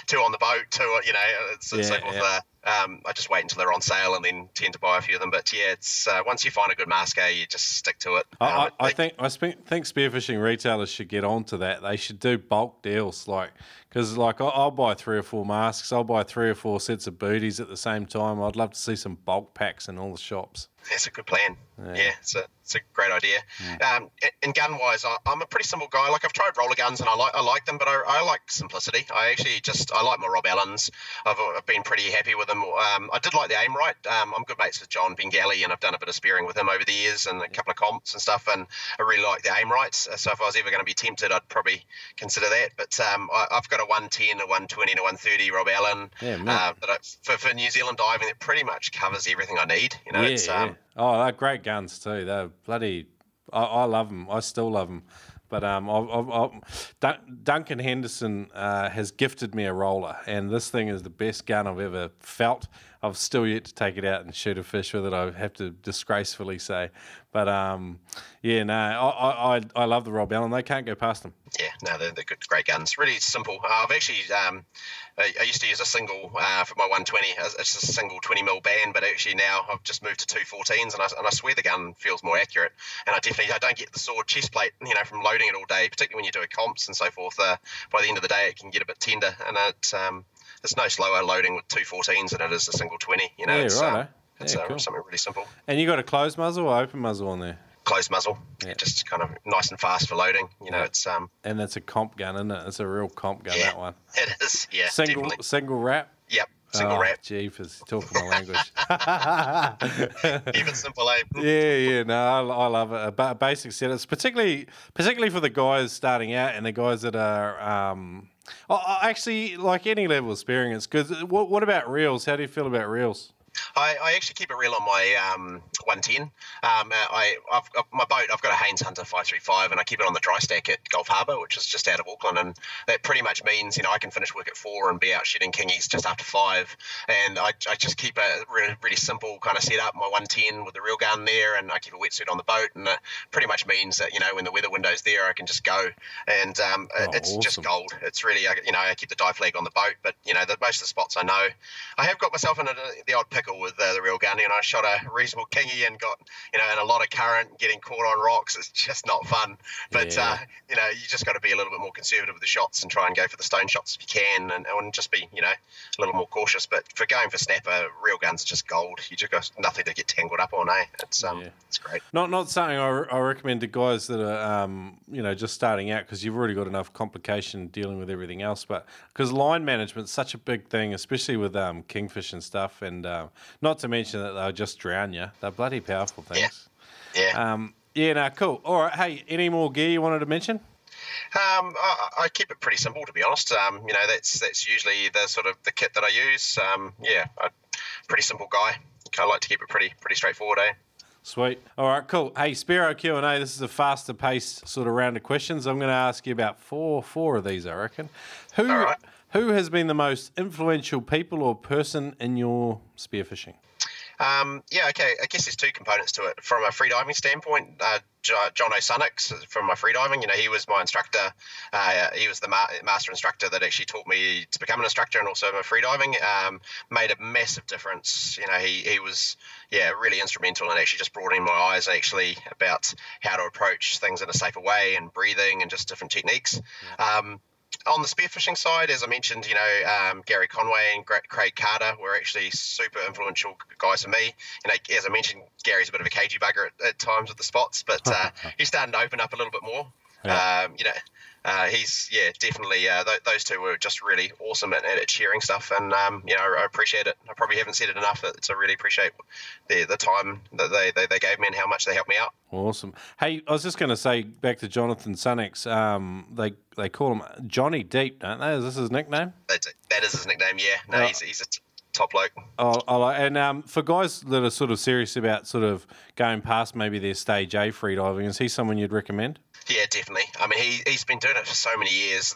2 on the boat, 2, you know, so forth. Yeah. I just wait until they're on sale and then tend to buy a few of them. But yeah, it's once you find a good mask, you just stick to it. I think spearfishing retailers should get onto that. They should do bulk deals, like because like I'll buy 3 or 4 masks, I'll buy 3 or 4 sets of booties at the same time. I'd love to see some bulk packs in all the shops. That's a good plan. Yeah, it's a great idea. Yeah. And gun-wise, I'm a pretty simple guy. Like I've tried roller guns and I like them, but I like simplicity. I like my Rob Allens. I've been pretty happy with them. I did like the aim right. I'm good mates with John Bengali, and I've done a bit of spearing with him over the years and a couple of comps and stuff, and I really like the aim right. So if I was ever going to be tempted, I'd probably consider that. But I've got a 110, a 120, and a 130 Rob Allen. Yeah, that for New Zealand diving, that pretty much covers everything I need. You know, they're great guns too. They're bloody. I love them. I still love them. But Duncan Henderson has gifted me a roller, and this thing is the best gun I've ever felt. I've still yet to take it out and shoot a fish with it, I have to disgracefully say. But yeah, no, I love the Rob Allen. They can't go past them. Yeah, no, they're good, great guns. Really simple. I've actually, I used to use a single for my 120. It's a single 20mm band, but actually now I've just moved to 214s, and I swear the gun feels more accurate. And I don't get the sore chest plate, you know, from loading it all day, particularly when you're doing comps and so forth. By the end of the day, it can get a bit tender, and it's no slower loading with 214s than it is a single 20. You know, yeah, it's, right, it's cool. Something really simple. And you got a closed muzzle or open muzzle on there? Closed muzzle, yeah. Just kind of nice and fast for loading. You know, it's and that's a comp gun, isn't it? It's a real comp gun. Yeah, that one. It is. Yeah, single wrap. Yep. Single wrap. Jeepers, talking my language. Even simple, eh? Yeah, no, I love it. A basic setups, particularly for the guys starting out and the guys that are actually like any level of spearing. It's good. What about reels? How do you feel about reels? I actually keep a reel on my 110. My boat, I've got a Haynes Hunter 535, and I keep it on the dry stack at Gulf Harbour, which is just out of Auckland, and that pretty much means, you know, I can finish work at 4 and be out shooting kingies just after 5, and I just keep a really simple kind of setup, my 110 with the reel gun there, and I keep a wetsuit on the boat, and it pretty much means that, you know, when the weather window's there, I can just go, and it's awesome. Just gold. It's really, you know, I keep the dive flag on the boat, but, you know, most of the spots I know. I have got myself in the odd pickle with the reel gun, and I shot a reasonable kingy and got, you know, in a lot of current, getting caught on rocks. It's just not fun. But, yeah. You know, you just got to be a little bit more conservative with the shots and try and go for the stone shots if you can, and just be, you know, a little more cautious. But for going for snapper, reel guns are just gold. You just got nothing to get tangled up on, eh? It's it's great. Not something I recommend to guys that are, you know, just starting out, because you've already got enough complication dealing with everything else. But because line management's such a big thing, especially with kingfish and stuff, and not to mention that they'll just drown you. They're bloody powerful things. Yeah. Yeah. No, cool. All right. Hey, any more gear you wanted to mention? I keep it pretty simple, to be honest. You know, that's usually the sort of the kit that I use. I'm pretty simple guy. I like to keep it pretty straightforward, eh? Sweet. All right, cool. Hey, Spearo Q&A, this is a faster-paced sort of round of questions. I'm going to ask you about four of these, I reckon. All right. Who has been the most influential people or person in your spearfishing? I guess there's two components to it. From a freediving standpoint, John O'Sunnick's from my freediving, you know, he was my instructor. He was the master instructor that actually taught me to become an instructor, and also my freediving made a massive difference. You know, he was, really instrumental in actually just broadening my eyes actually about how to approach things in a safer way, and breathing, and just different techniques. On the spearfishing side, as I mentioned, you know, Gary Conway and Craig Carter were actually super influential guys for me. You know, as I mentioned, Gary's a bit of a cagey bugger at times with the spots, but he's starting to open up a little bit more. Yeah. You know, he's definitely. Those two were just really awesome at cheering stuff, and you know, I appreciate it. I probably haven't said it enough, so I really appreciate the time that they gave me and how much they helped me out. Awesome. Hey, I was just going to say back to Jonathan Sunnick's. They call him Johnny Deep, don't they? Is this his nickname? That is his nickname. Yeah. No, he's a top bloke. For guys that are sort of serious about sort of going past maybe their stage A freediving, is he someone you'd recommend? Yeah, definitely. I mean, he's been doing it for so many years.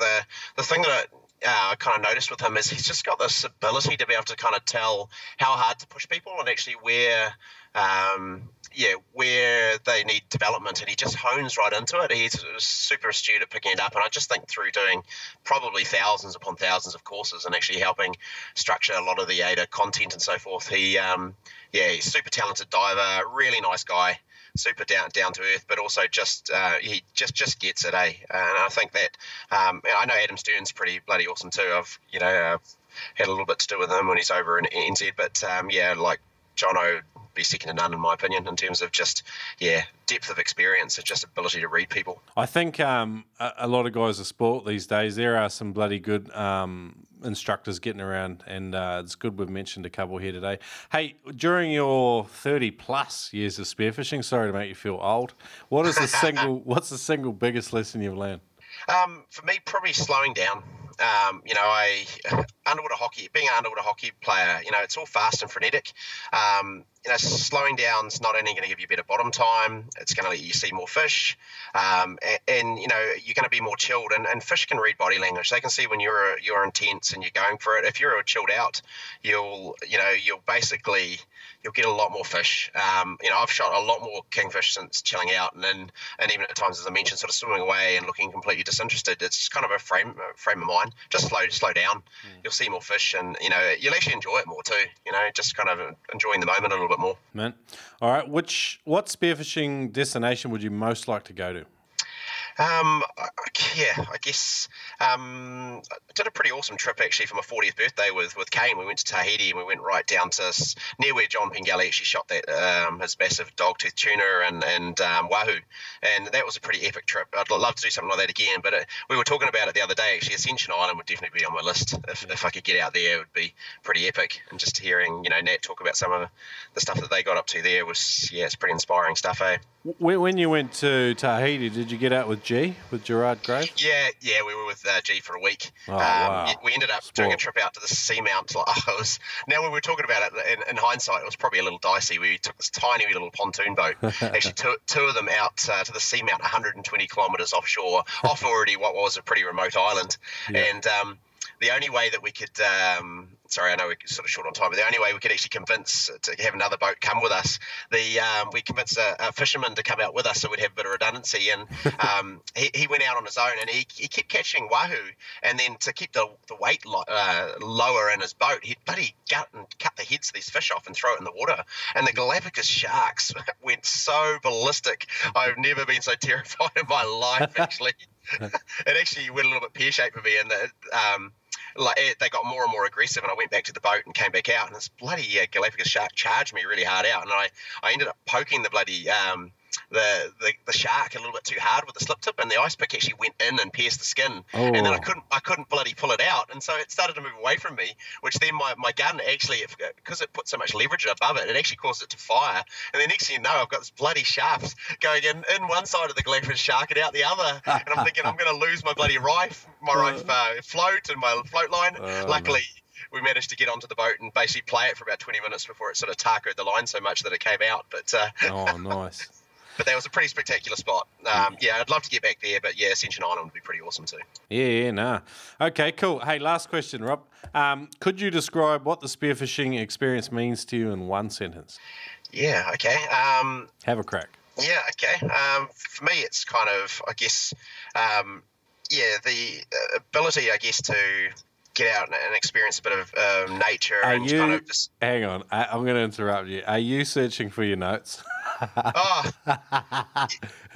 The thing that I kind of noticed with him is he's just got this ability to be able to kind of tell how hard to push people, and actually where where they need development, and he just hones right into it. He's super astute at picking it up, and I just think through doing probably thousands upon thousands of courses and actually helping structure a lot of the AIDA content and so forth. He he's a super talented diver, really nice guy, super down to earth, but also just he just gets it, eh? And I think that I know Adam Stern's pretty bloody awesome too. I've had a little bit to do with him when he's over in NZ, but like Jono would be second to none in my opinion in terms of just depth of experience and just ability to read people. I think a lot of guys of sport these days, there are some bloody good instructors getting around, and it's good we've mentioned a couple here today. Hey, during your 30+ years of spearfishing, sorry to make you feel old, what's the single biggest lesson you've learned? For me, probably slowing down. being an underwater hockey player, it's all fast and frenetic. Slowing down's not only going to give you better bottom time, it's going to let you see more fish, you're going to be more chilled. And fish can read body language; they can see when you're intense and you're going for it. If you're chilled out, you'll get a lot more fish. I've shot a lot more kingfish since chilling out, and even at times, as I mentioned, sort of swimming away and looking completely disinterested. It's kind of a frame of mind. Just slow down. You'll see more fish, and you'll actually enjoy it more too. Just kind of enjoying the moment a little bit more. Man. All right. What spearfishing destination would you most like to go to? I did a pretty awesome trip actually for my 40th birthday with Kane. We went to Tahiti and we went right down to near where John Pengelly actually shot that his massive dog-tooth tuna and wahoo, and that was a pretty epic trip. I'd love to do something like that again, but we were talking about it the other day actually. Ascension Island would definitely be on my list. If I could get out there, it would be pretty epic, and just hearing Nat talk about some of the stuff that they got up to there was, it's pretty inspiring stuff, eh? When you went to Tahiti, did you get out with Gerard Gray? Yeah, we were with G for a week. Oh, wow. We ended up doing a trip out to the seamount. Now, when we were talking about it, in hindsight, it was probably a little dicey. We took this tiny little pontoon boat, actually two of them out to the seamount, 120 kilometres offshore, off already what was a pretty remote island. Yeah. And the only way that we could sorry, I know we're sort of short on time, but the only way we could actually convince to have another boat come with us, we convinced a fisherman to come out with us so we'd have a bit of redundancy. And he went out on his own, and he kept catching wahoo. And then to keep the weight lower in his boat, he'd bloody gut and cut the heads of these fish off and throw it in the water. And the Galapagos sharks went so ballistic. I've never been so terrified in my life, actually. It actually went a little bit pear-shaped for me. And they got more and more aggressive, and I went back to the boat and came back out, and this bloody Galapagos shark charged me really hard out, and I ended up poking the bloody the shark a little bit too hard with the slip tip, and the ice pick actually went in and pierced the skin. Oh. And then I couldn't bloody pull it out, and so it started to move away from me, which then my gun actually, because it put so much leverage above it, it actually caused it to fire. And the next thing you know, I've got this bloody shaft going in one side of the Galapagos shark and out the other, and I'm thinking I'm going to lose my bloody Rife, float and my float line. Luckily, we managed to get onto the boat and basically play it for about 20 minutes before it sort of tacoed the line so much that it came out. But oh, nice. But that was a pretty spectacular spot. I'd love to get back there, but Ascension Island would be pretty awesome too. Okay, cool. Hey, last question, Rob. Could you describe what the spearfishing experience means to you in one sentence? Yeah, okay. Have a crack. Yeah, okay. For me, it's kind of, the ability, to get out and experience a bit of nature. Hang on, I'm going to interrupt you. Are you searching for your notes? Oh,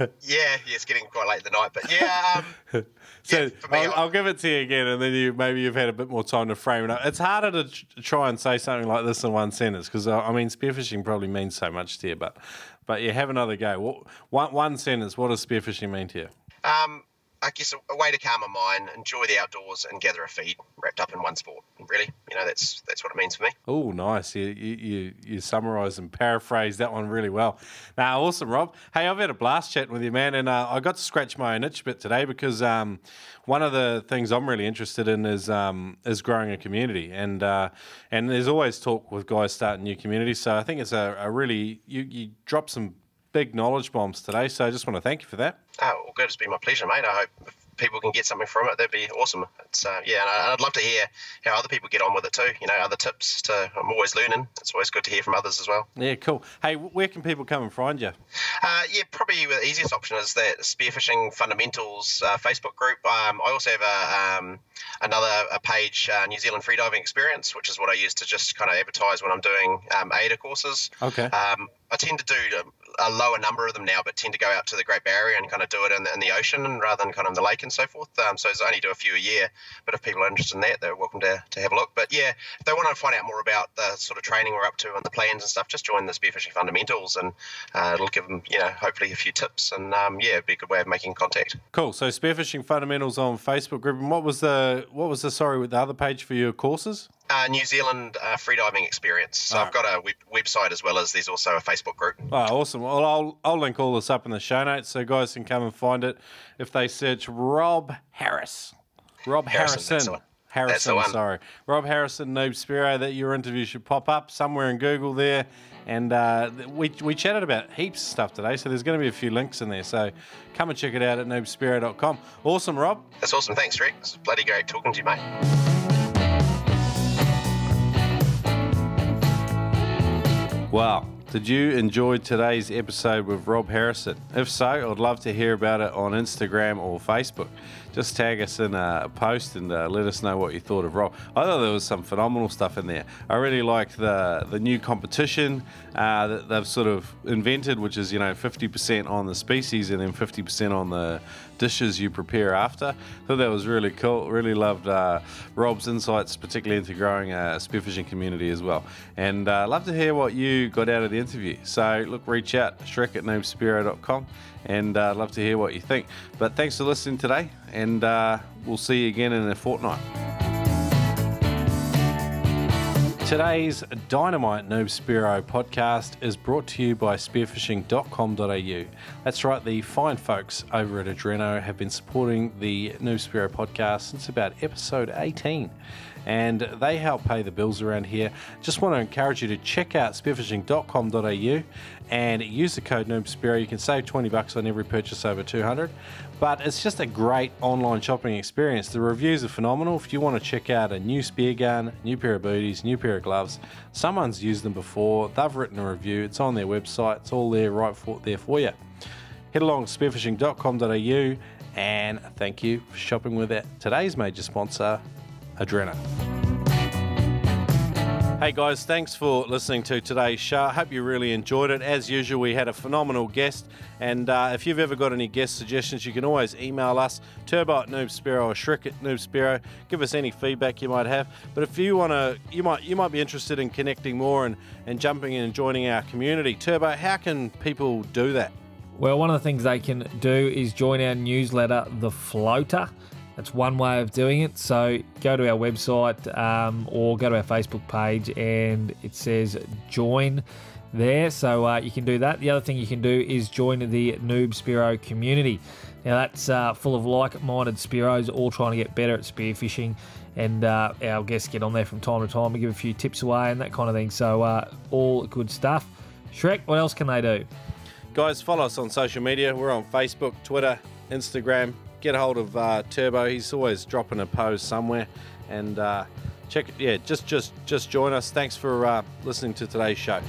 yeah, it's getting quite late in the night, but for me, I'll give it to you again, and then you've had a bit more time to frame it up. It's harder to try and say something like this in one sentence, because spearfishing probably means so much to you, but have another go. One sentence, what does spearfishing mean to you? A way to calm a mind, enjoy the outdoors, and gather a feed wrapped up in one sport. Really, that's what it means for me. Oh, nice! You summarise and paraphrase that one really well. Now, awesome, Rob. Hey, I've had a blast chatting with you, man, and I got to scratch my own itch a bit today, because one of the things I'm really interested in is growing a community, and there's always talk with guys starting new communities. So I think it's a really you drop some big knowledge bombs today, so I just want to thank you for that. Oh, well, good. It's been my pleasure, mate. I hope people can get something from it. That'd be awesome. And I'd love to hear how other people get on with it too. Other tips. I'm always learning. It's always good to hear from others as well. Yeah, cool. Hey, where can people come and find you? Probably the easiest option is that Spearfishing Fundamentals Facebook group. I also have another page, New Zealand Freediving Experience, which is what I use to just kind of advertise when I'm doing AIDA courses. Okay. I tend to do a lower number of them now, but tend to go out to the Great Barrier and kind of do it in the ocean rather than kind of in the lake and so forth. So I only do a few a year, but if people are interested in that, they're welcome to have a look. But yeah, if they want to find out more about the sort of training we're up to and the plans and stuff, just join the Spearfishing Fundamentals, and it'll give them, hopefully a few tips, and it'd be a good way of making contact. Cool. So Spearfishing Fundamentals on Facebook group. And what was the other page for your courses? New Zealand Freediving Experience. So I've got a website as well as there's also a Facebook group. Oh, awesome. Well, I'll link all this up in the show notes so guys can come and find it if they search Rob Harris. Rob Harrison. Harrison, sorry. Rob Harrison, Noob Spearo, that your interview should pop up somewhere in Google there. And we chatted about heaps of stuff today, so there's going to be a few links in there. So come and check it out at noobspearo.com. Awesome, Rob. That's awesome. Thanks, Rick. It's bloody great talking to you, mate. Wow. Did you enjoy today's episode with Rob Harrison? If so, I'd love to hear about it on Instagram or Facebook. Just tag us in a post and let us know what you thought of Rob. I thought there was some phenomenal stuff in there. I really liked the new competition that they've sort of invented, which is, you know, 50% on the species and then 50% on the dishes you prepare after. I thought that was really cool. Really loved Rob's insights, particularly into growing a spearfishing community as well. And love to hear what you got out of the interview. So look, reach out, Shrek at noobspearo.com, and I'd love to hear what you think. But thanks for listening today, and we'll see you again in a fortnight. Today's Dynamite Noob Spearo podcast is brought to you by spearfishing.com.au. That's right, the fine folks over at Adreno have been supporting the Noob Spearo podcast since about episode 18. And they help pay the bills around here. Just want to encourage you to check out spearfishing.com.au and use the code Noob Spearo. You can save $20 on every purchase over $200. But it's just a great online shopping experience. The reviews are phenomenal. If you want to check out a new spear gun, new pair of booties, new pair of gloves, someone's used them before, they've written a review, it's on their website, it's all there right there for you. Head along to spearfishing.com.au and thank you for shopping with today's major sponsor, Adreno. Hey guys, thanks for listening to today's show. I hope you really enjoyed it. As usual, we had a phenomenal guest, and if you've ever got any guest suggestions, you can always email us, turbo at Noob Spearo or Shrek at Noob Spearo. Give us any feedback you might have. But if you want to, you might be interested in connecting more and jumping in and joining our community. Turbo, how can people do that? Well, one of the things they can do is join our newsletter, The Floater. That's one way of doing it. So go to our website or go to our Facebook page and it says join there. So you can do that. The other thing you can do is join the Noob Spearo community. Now that's full of like-minded Spearos all trying to get better at spearfishing, and our guests get on there from time to time and give a few tips away and that kind of thing. So all good stuff. Shrek, what else can they do? Guys, follow us on social media. We're on Facebook, Twitter, Instagram. Get a hold of Turbo. He's always dropping a pose somewhere, and check it. Yeah, just join us. Thanks for listening to today's show.